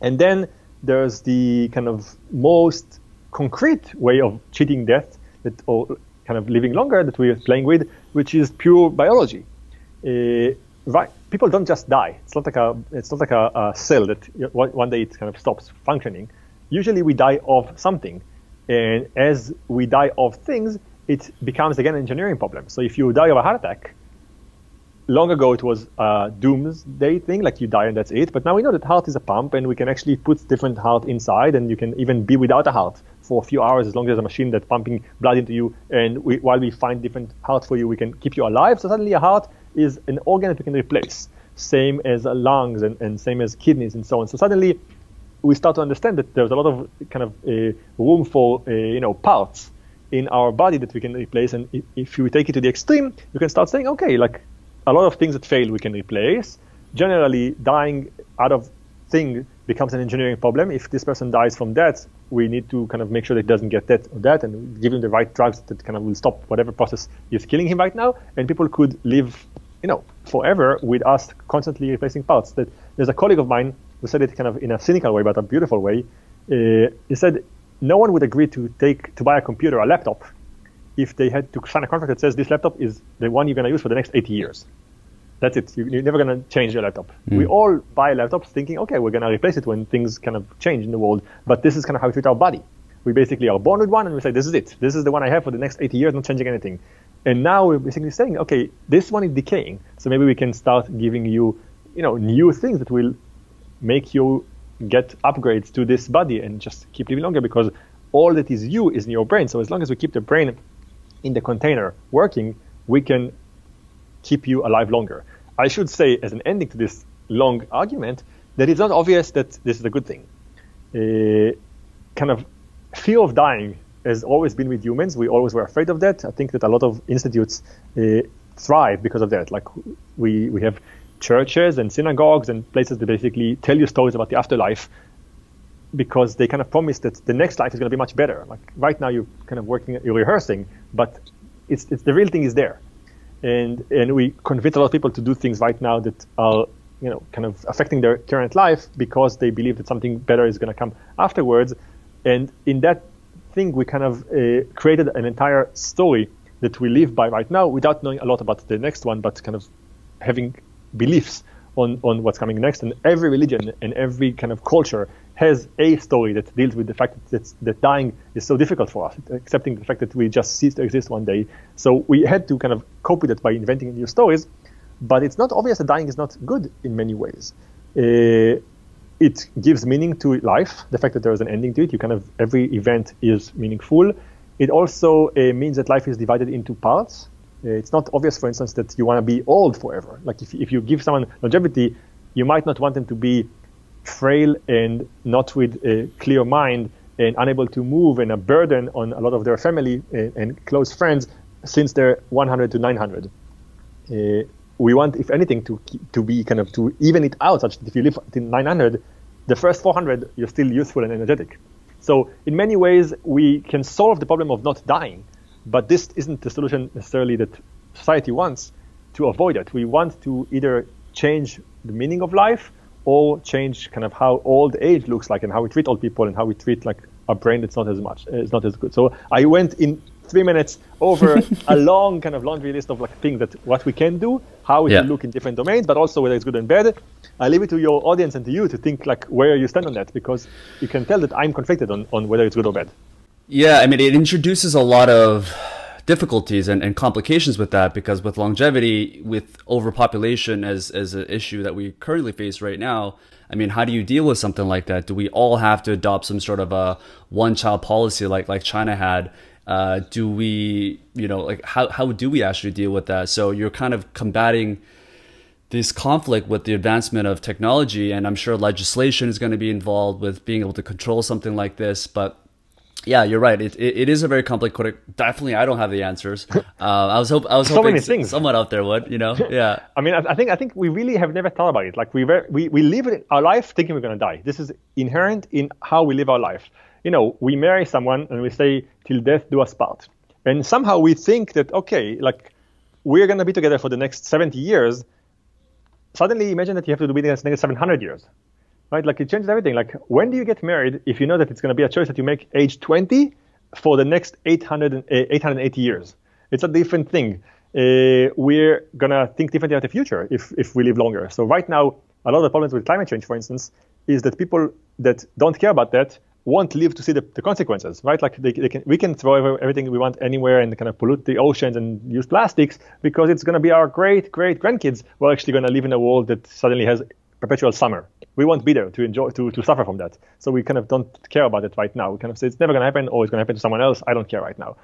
And then there's the kind of most concrete way of cheating death, that, or kind of living longer, that we're playing with, which is pure biology. Uh, right. People don't just die. It's not like a, it's not like a, a cell that one day it kind of stops functioning. Usually we die of something. And as we die of things, it becomes, again, an engineering problem. So if you die of a heart attack, long ago it was a doomsday thing, like you die and that's it. But now we know that heart is a pump, and we can actually put different heart inside, and you can even be without a heart for a few hours as long as there's a machine that's pumping blood into you. And we, while we find different heart for you, we can keep you alive. So suddenly a heart is an organ that we can replace, same as lungs and, and same as kidneys and so on. So suddenly we start to understand that there's a lot of kind of uh, room for, uh, you know, parts in our body that we can replace. And if, if you take it to the extreme, you can start saying, okay, like a lot of things that fail, we can replace. Generally, dying out of thing becomes an engineering problem. If this person dies from that, we need to kind of make sure that he doesn't get that or that, and give him the right drugs that kind of will stop whatever process is killing him right now. And people could live, you know, forever with us constantly replacing parts. That there's a colleague of mine who said it kind of in a cynical way, but a beautiful way. Uh, he said, no one would agree to take to buy a computer, a laptop, if they had to sign a contract that says this laptop is the one you're going to use for the next eighty years. That's it. You, you're never going to change your laptop. Mm. We all buy laptops thinking, okay, we're going to replace it when things kind of change in the world. But this is kind of how we treat our body. We basically are born with one, and we say, this is it. This is the one I have for the next eighty years, not changing anything. And now we're basically saying, okay, this one is decaying. So maybe we can start giving you you know, new things that will make you get upgrades to this body and just keep living longer, because all that is you is in your brain. So as long as we keep the brain in the container working, we can keep you alive longer. I should say, as an ending to this long argument, that it's not obvious that this is a good thing. Uh, kind of fear of dying has always been with humans. We always were afraid of that. I think that a lot of institutes uh, thrive because of that. Like we, we have churches and synagogues and places that basically tell you stories about the afterlife, because they kind of promise that the next life is going to be much better. Like right now you're kind of working, you're rehearsing, but it's, it's the real thing is there. And, and we convince a lot of people to do things right now that are, you know, kind of affecting their current life, because they believe that something better is going to come afterwards. And in that thing, we kind of uh, created an entire story that we live by right now without knowing a lot about the next one, but kind of having beliefs on, on what's coming next. And every religion and every kind of culture has a story that deals with the fact that, that dying is so difficult for us, accepting the fact that we just cease to exist one day. So we had to kind of cope with it by inventing new stories. But it's not obvious that dying is not good in many ways. Uh, it gives meaning to life, the fact that there is an ending to it. You kind of, every event is meaningful. It also uh, means that life is divided into parts. Uh, it's not obvious, for instance, that you want to be old forever. Like if, if you give someone longevity, you might not want them to be frail and not with a clear mind and unable to move and a burden on a lot of their family and, and close friends since they're one hundred to nine hundred. Uh, we want, if anything, to to be kind of to even it out, such that if you live till nine hundred, the first four hundred, you're still youthful and energetic. So in many ways, we can solve the problem of not dying, but this isn't the solution necessarily that society wants to avoid it. We want to either change the meaning of life or change kind of how old age looks like and how we treat old people and how we treat like a brain that's not as much, it's not as good. So I went in three minutes over a long kind of laundry list of like things that what we can do, how it yeah. will look in different domains, but also whether it's good and bad. I leave it to your audience and to you to think like where you stand on that, because you can tell that I'm conflicted on, on whether it's good or bad. Yeah, I mean, it introduces a lot of difficulties and, and complications with that, because with longevity, with overpopulation as, as an issue that we currently face right now, I mean, how do you deal with something like that? Do we all have to adopt some sort of a one-child policy like, like China had? Uh, do we, you know, like how, how do we actually deal with that? So you're kind of combating this conflict with the advancement of technology, and I'm sure legislation is going to be involved with being able to control something like this. But yeah, you're right. It, it it is a very complicated. Definitely, I don't have the answers. Uh, I was hope I was so hoping many things. Someone out there would, you know. Yeah. I mean, I, I think I think we really have never thought about it. Like we were, we we live our life thinking we're going to die. This is inherent in how we live our life. You know, we marry someone and we say till death do us part, and somehow we think that okay, like we're going to be together for the next seventy years. Suddenly, imagine that you have to be together for the next seven hundred years. Right? Like it changes everything. Like when do you get married if you know that it's going to be a choice that you make age twenty for the next eight hundred eighty years? It's a different thing. Uh, we're going to think differently about the future if, if we live longer. So right now, a lot of the problems with climate change, for instance, is that people that don't care about that won't live to see the, the consequences, right? Like they, they can, we can throw everything we want anywhere and kind of pollute the oceans and use plastics because it's going to be our great-great-grandkids who are actually going to live in a world that suddenly has perpetual summer. We won't be there to enjoy, to, to suffer from that. So we kind of don't care about it right now. We kind of say it's never going to happen, or it's going to happen to someone else. I don't care right now.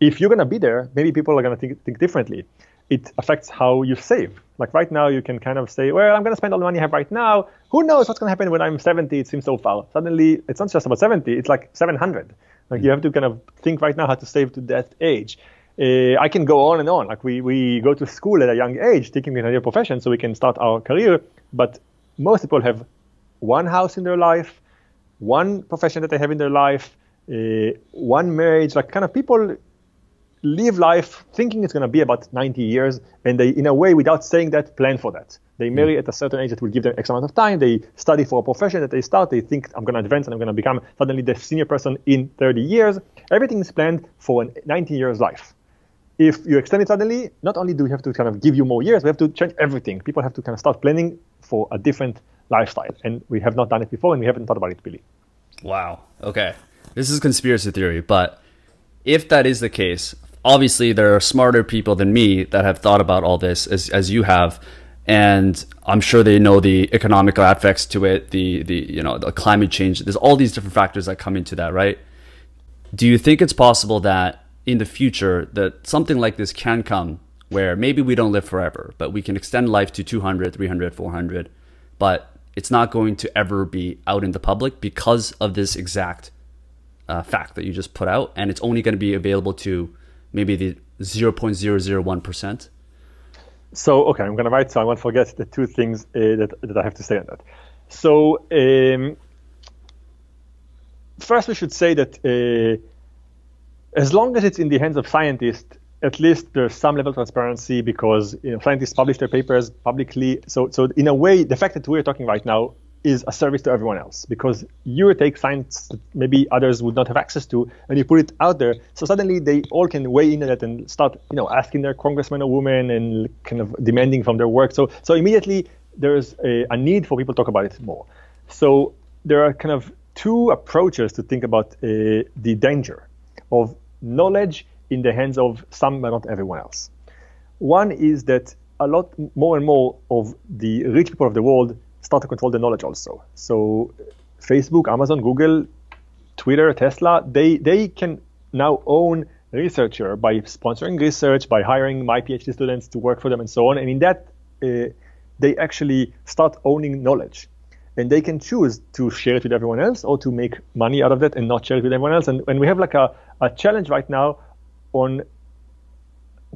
If you're going to be there, maybe people are going to think, think differently. It affects how you save. Like right now, you can kind of say, well, I'm going to spend all the money I have right now. Who knows what's going to happen when I'm seventy? It seems so far. Suddenly, it's not just about seventy. It's like seven hundred. Like you have to kind of think right now how to save to that age. Uh, I can go on and on. Like we, we go to school at a young age, taking another profession so we can start our career. But most people have one house in their life, one profession that they have in their life, uh, one marriage. Like kind of people live life thinking it's going to be about ninety years, and they, in a way, without saying that, plan for that. They marry mm. at a certain age that will give them X amount of time. They study for a profession that they start. They think, I'm going to advance and I'm going to become suddenly the senior person in thirty years. Everything is planned for a ninety years life. If you extend it suddenly, not only do we have to kind of give you more years, we have to change everything. People have to kind of start planning for a different lifestyle. And we have not done it before, and we haven't thought about it, Billy. Wow. Okay. This is conspiracy theory, but if that is the case, obviously there are smarter people than me that have thought about all this as, as you have. And I'm sure they know the economic effects to it, the, the you know, the climate change. There's all these different factors that come into that, right? Do you think it's possible that in the future that something like this can come where maybe we don't live forever, but we can extend life to two hundred, three hundred, four hundred, but it's not going to ever be out in the public because of this exact uh, fact that you just put out, and it's only going to be available to maybe the zero point zero zero one percent? So, okay, I'm going to write so I won't forget the two things uh, that, that I have to say on that. So, um, first we should say that uh, as long as it's in the hands of scientists, at least there's some level of transparency because you know, scientists publish their papers publicly. So, so in a way, the fact that we're talking right now is a service to everyone else because you take science that maybe others would not have access to and you put it out there. So suddenly they all can weigh in on it and start, you know, asking their congressmen or women and kind of demanding from their work. So, so immediately there's a, a need for people to talk about it more. So there are kind of two approaches to think about uh, the danger of knowledge in the hands of some but not everyone else. One is that a lot more and more of the rich people of the world start to control the knowledge also. So Facebook, Amazon, Google, Twitter, Tesla, they, they can now own researcher by sponsoring research, by hiring my PhD students to work for them and so on. And in that, uh, they actually start owning knowledge. And they can choose to share it with everyone else or to make money out of that and not share it with everyone else. And, and we have like a, a challenge right now on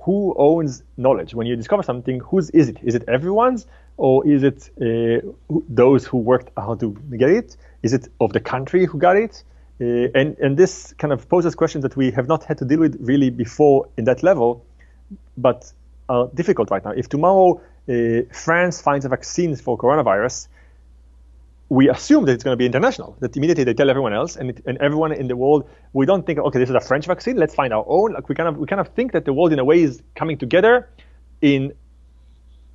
who owns knowledge. When you discover something, whose is it? Is it everyone's, or is it uh, who, those who worked hard to get it? Is it of the country who got it? Uh, and, and this kind of poses questions that we have not had to deal with really before in that level, but are difficult right now. If tomorrow uh, France finds a vaccine for coronavirus, we assume that it's going to be international, that immediately they tell everyone else and, it, and everyone in the world, we don't think, okay, this is a French vaccine, let's find our own. Like we kind of, we kind of think that the world in a way is coming together in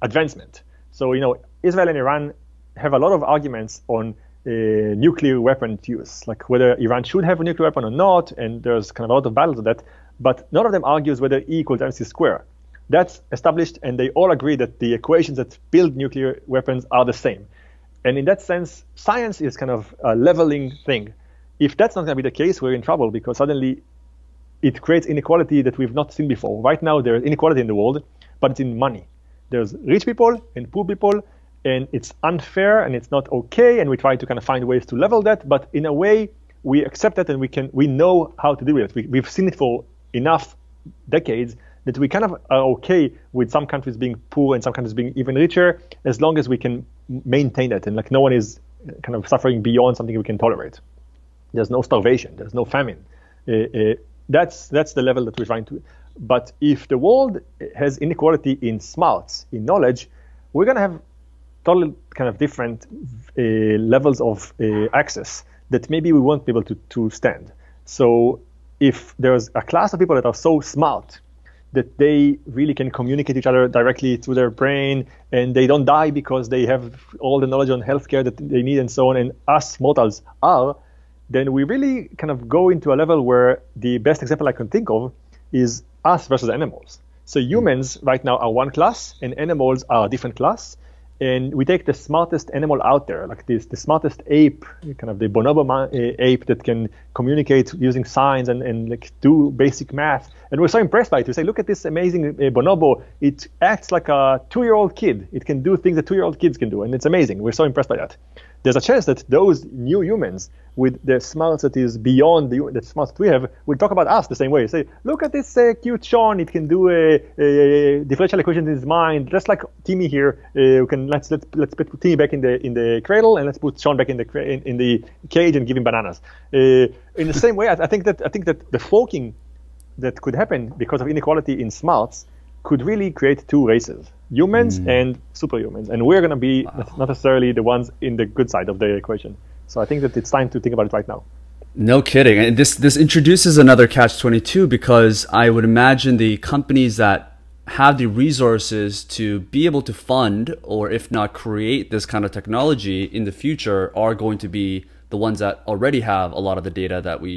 advancement. So, you know, Israel and Iran have a lot of arguments on uh, nuclear weapon use, like whether Iran should have a nuclear weapon or not, and there's kind of a lot of battles on that, but none of them argues whether E equals M C squared. That's established, and they all agree that the equations that build nuclear weapons are the same. And in that sense, science is kind of a leveling thing. If that's not going to be the case, we're in trouble because suddenly it creates inequality that we've not seen before. Right now, there is inequality in the world, but it's in money. There's rich people and poor people, and it's unfair and it's not okay. And we try to kind of find ways to level that. But in a way, we accept that and we can we know how to deal with it. We, we've seen it for enough decades that we kind of are okay with some countries being poor and some countries being even richer, as long as we can maintain that and like no one is kind of suffering beyond something we can tolerate. There's no starvation, there's no famine. Uh, uh, that's that's the level that we're trying to. But if the world has inequality in smarts, in knowledge, we're gonna have totally kind of different uh, levels of uh, access that maybe we won't be able to to stand. So if there's a class of people that are so smart that they really can communicate each other directly through their brain, and they don't die because they have all the knowledge on healthcare that they need and so on, and us mortals are, then we really kind of go into a level where the best example I can think of is us versus animals. So humans right now are one class, and animals are a different class, and we take the smartest animal out there, like this, the smartest ape, kind of the bonobo ape that can communicate using signs and, and like do basic math. And we're so impressed by it. We say, look at this amazing bonobo. It acts like a two-year-old kid. It can do things that two-year-old kids can do, and it's amazing. We're so impressed by that. There's a chance that those new humans with the smarts that is beyond the, the smarts that we have will talk about us the same way. Say, look at this uh, cute Sean. It can do a, a differential equation in his mind, just like Timmy here. Uh, we can let's let's let's put Timmy back in the in the cradle and let's put Sean back in the in, in the cage and give him bananas. Uh, in the same way, I, I think that I think that the forking that could happen because of inequality in smarts could really create two races, humans mm. and superhumans. And we're going to be wow. not necessarily the ones in the good side of the equation. So I think that it's time to think about it right now. No kidding. And this, this introduces another catch twenty-two because I would imagine the companies that have the resources to be able to fund or if not create this kind of technology in the future are going to be the ones that already have a lot of the data that we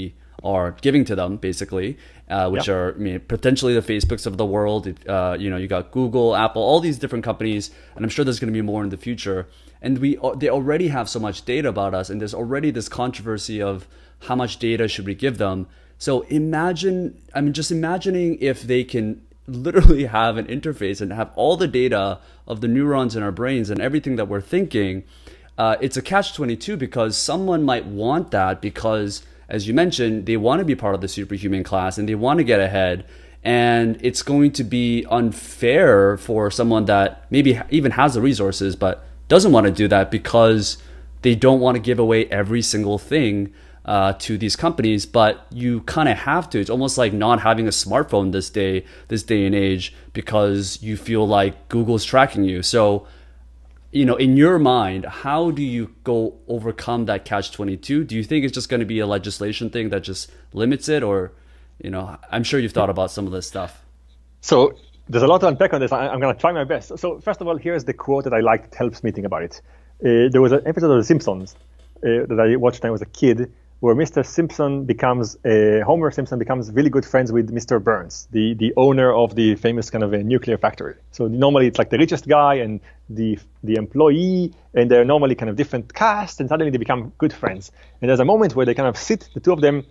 are giving to them, basically, uh, which yeah. are I mean, potentially the Facebooks of the world. Uh, you know, you got Google, Apple, all these different companies, and I'm sure there's going to be more in the future. And we they already have so much data about us, and there's already this controversy of how much data should we give them. So imagine, I mean, just imagining if they can literally have an interface and have all the data of the neurons in our brains and everything that we're thinking. Uh, it's a catch twenty-two because someone might want that because, as you mentioned, they want to be part of the superhuman class and they want to get ahead. And it's going to be unfair for someone that maybe even has the resources but doesn't want to do that because they don't want to give away every single thing Uh, to these companies, but you kind of have to. It's almost like not having a smartphone this day, this day and age, because you feel like Google's tracking you. So, you know, in your mind, how do you go overcome that catch twenty-two? Do you think it's just going to be a legislation thing that just limits it? Or, you know, I'm sure you've thought about some of this stuff. So there's a lot to unpack on this. I, I'm going to try my best. So first of all, here's the quote that I liked that helps me think about it. Uh, there was an episode of The Simpsons uh, that I watched when I was a kid, where Mister Simpson becomes, uh, Homer Simpson becomes really good friends with Mister Burns, the, the owner of the famous kind of a nuclear factory. So normally it's like the richest guy and the, the employee, and they're normally kind of different casts, and suddenly they become good friends. And there's a moment where they kind of sit, the two of them uh,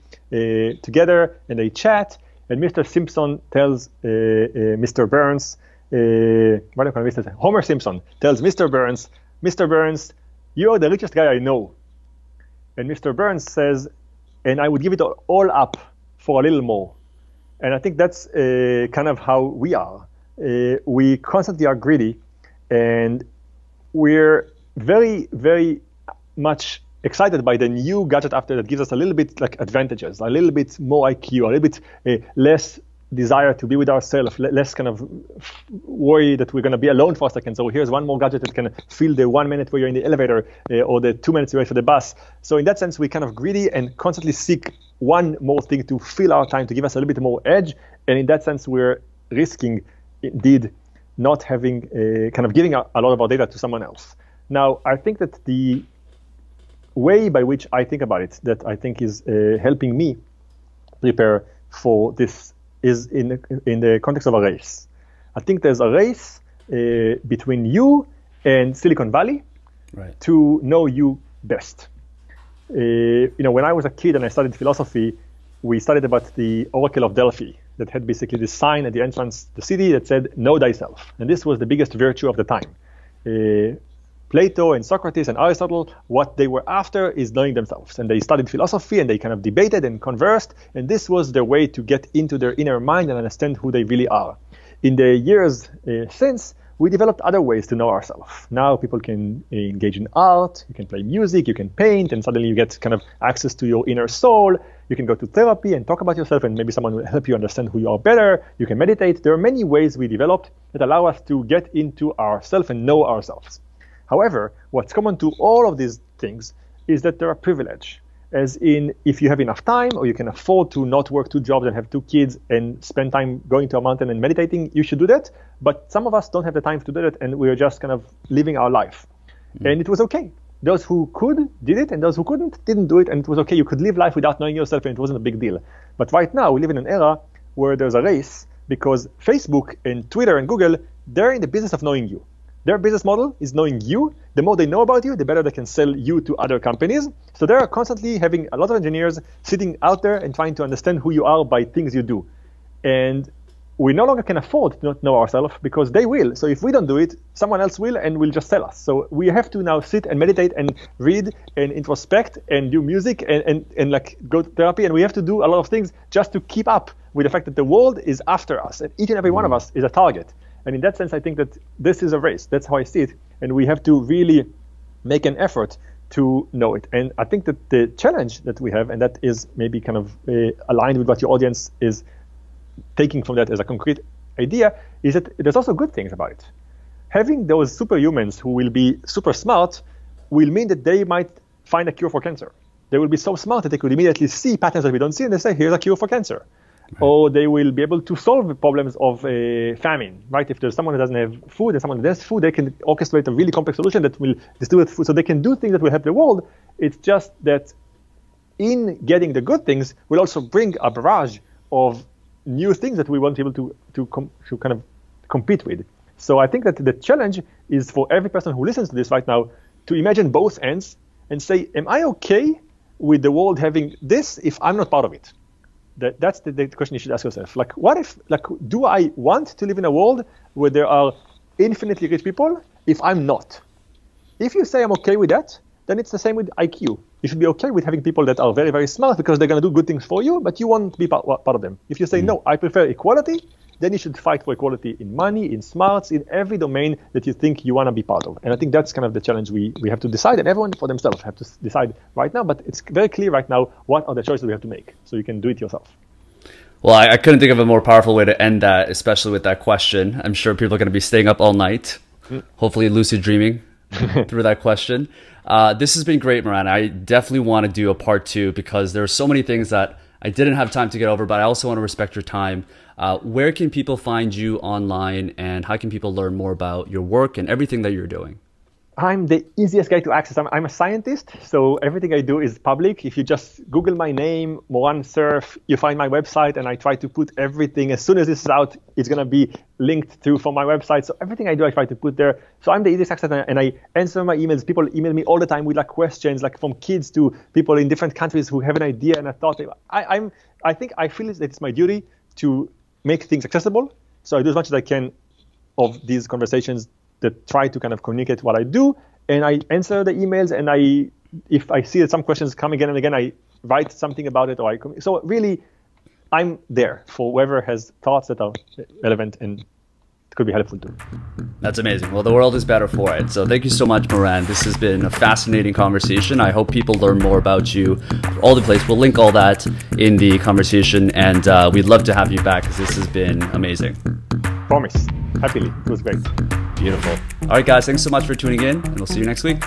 together, and they chat, and Mister Simpson tells uh, uh, Mister Burns, uh, what do I call Homer Simpson tells Mister Burns, Mister Burns, you are the richest guy I know. And Mister Burns says, and I would give it all up for a little more. And I think that's uh, kind of how we are. Uh, we constantly are greedy, and we're very, very much excited by the new gadget after that gives us a little bit like advantages, a little bit more I Q, a little bit uh, less desire to be with ourselves, less kind of worry that we're going to be alone for a second. So here's one more gadget that can fill the one minute where you're in the elevator uh, or the two minutes you wait for the bus. So in that sense, we're kind of greedy and constantly seek one more thing to fill our time, to give us a little bit more edge. And in that sense, we're risking indeed not having, uh, kind of giving a, a lot of our data to someone else. Now, I think that the way by which I think about it, that I think is uh, helping me prepare for this is in, in the context of a race. I think there's a race uh, between you and Silicon Valley right. to know you best. Uh, you know, when I was a kid and I studied philosophy, we studied about the Oracle of Delphi that had basically this sign at the entrance to the city that said, know thyself. And this was the biggest virtue of the time. Uh, Plato and Socrates and Aristotle, what they were after is knowing themselves. And they studied philosophy and they kind of debated and conversed. And this was their way to get into their inner mind and understand who they really are. In the years uh, since, we developed other ways to know ourselves. Now people can uh, engage in art, you can play music, you can paint, and suddenly you get kind of access to your inner soul. You can go to therapy and talk about yourself, and maybe someone will help you understand who you are better. You can meditate. There are many ways we developed that allow us to get into ourselves and know ourselves. However, what's common to all of these things is that there are privilege, as in if you have enough time or you can afford to not work two jobs and have two kids and spend time going to a mountain and meditating, you should do that. But some of us don't have the time to do that, and we're just kind of living our life. Mm-hmm. And it was okay. Those who could did it, and those who couldn't didn't do it, and it was okay. You could live life without knowing yourself, and it wasn't a big deal. But right now, we live in an era where there's a race because Facebook and Twitter and Google, they're in the business of knowing you. Their business model is knowing you. The more they know about you, the better they can sell you to other companies. So they're constantly having a lot of engineers sitting out there and trying to understand who you are by things you do. And we no longer can afford to not know ourselves because they will. So if we don't do it, someone else will and will just sell us. So we have to now sit and meditate and read and introspect and do music and, and, and like go to therapy. And we have to do a lot of things just to keep up with the fact that the world is after us. And each and every one of us is a target. And in that sense, I think that this is a race. That's how I see it. And we have to really make an effort to know it. And I think that the challenge that we have, and that is maybe kind of uh, aligned with what your audience is taking from that as a concrete idea, is that there's also good things about it. Having those superhumans who will be super smart will mean that they might find a cure for cancer. They will be so smart that they could immediately see patterns that we don't see, and they say, here's a cure for cancer. or they will be able to solve the problems of uh, famine, right? If there's someone who doesn't have food and someone who has food, they can orchestrate a really complex solution that will distribute food. So they can do things that will help the world. It's just that in getting the good things, we'll also bring a barrage of new things that we won't be able to, to, com to kind of compete with. So I think that the challenge is for every person who listens to this right now to imagine both ends and say, am I okay with the world having this if I'm not part of it? That, that's the, the question you should ask yourself. Like, what if, like, do I want to live in a world where there are infinitely rich people if I'm not? If you say I'm okay with that, then it's the same with I Q. You should be okay with having people that are very, very smart because they're going to do good things for you, but you won't be part, part of them. If you say, mm-hmm. no, I prefer equality, then you should fight for equality in money, in smarts, in every domain that you think you want to be part of. And I think that's kind of the challenge we, we have to decide, and everyone for themselves have to decide right now, but it's very clear right now what are the choices we have to make, so you can do it yourself. Well, I, I couldn't think of a more powerful way to end that, especially with that question. I'm sure people are going to be staying up all night, mm. hopefully lucid dreaming through that question. Uh, this has been great, Moran. I definitely want to do a part two because there are so many things that I didn't have time to get over, but I also want to respect your time. Uh, where can people find you online, and how can people learn more about your work and everything that you're doing? I'm the easiest guy to access. I'm, I'm a scientist, so everything I do is public. If you just Google my name, Moran Cerf, you find my website, and I try to put everything. As soon as this is out, it's going to be linked to from my website. So everything I do, I try to put there. So I'm the easiest access, and I answer my emails. People email me all the time with like questions, like from kids to people in different countries who have an idea. And I thought, I, I'm, I think I feel that it's my duty to make things accessible. So I do as much as I can of these conversations that try to kind of communicate what I do, and I answer the emails, and I, if I see that some questions come again and again, I write something about it, or I, so really, I'm there for whoever has thoughts that are relevant and could be helpful too. That's amazing. Well, the world is better for it. So thank you so much, Moran. This has been a fascinating conversation. I hope people learn more about you all the place. We'll link all that in the conversation, and uh, we'd love to have you back because this has been amazing. Promise. Happily. It was great. Beautiful. All right, guys, thanks so much for tuning in, and we'll see you next week.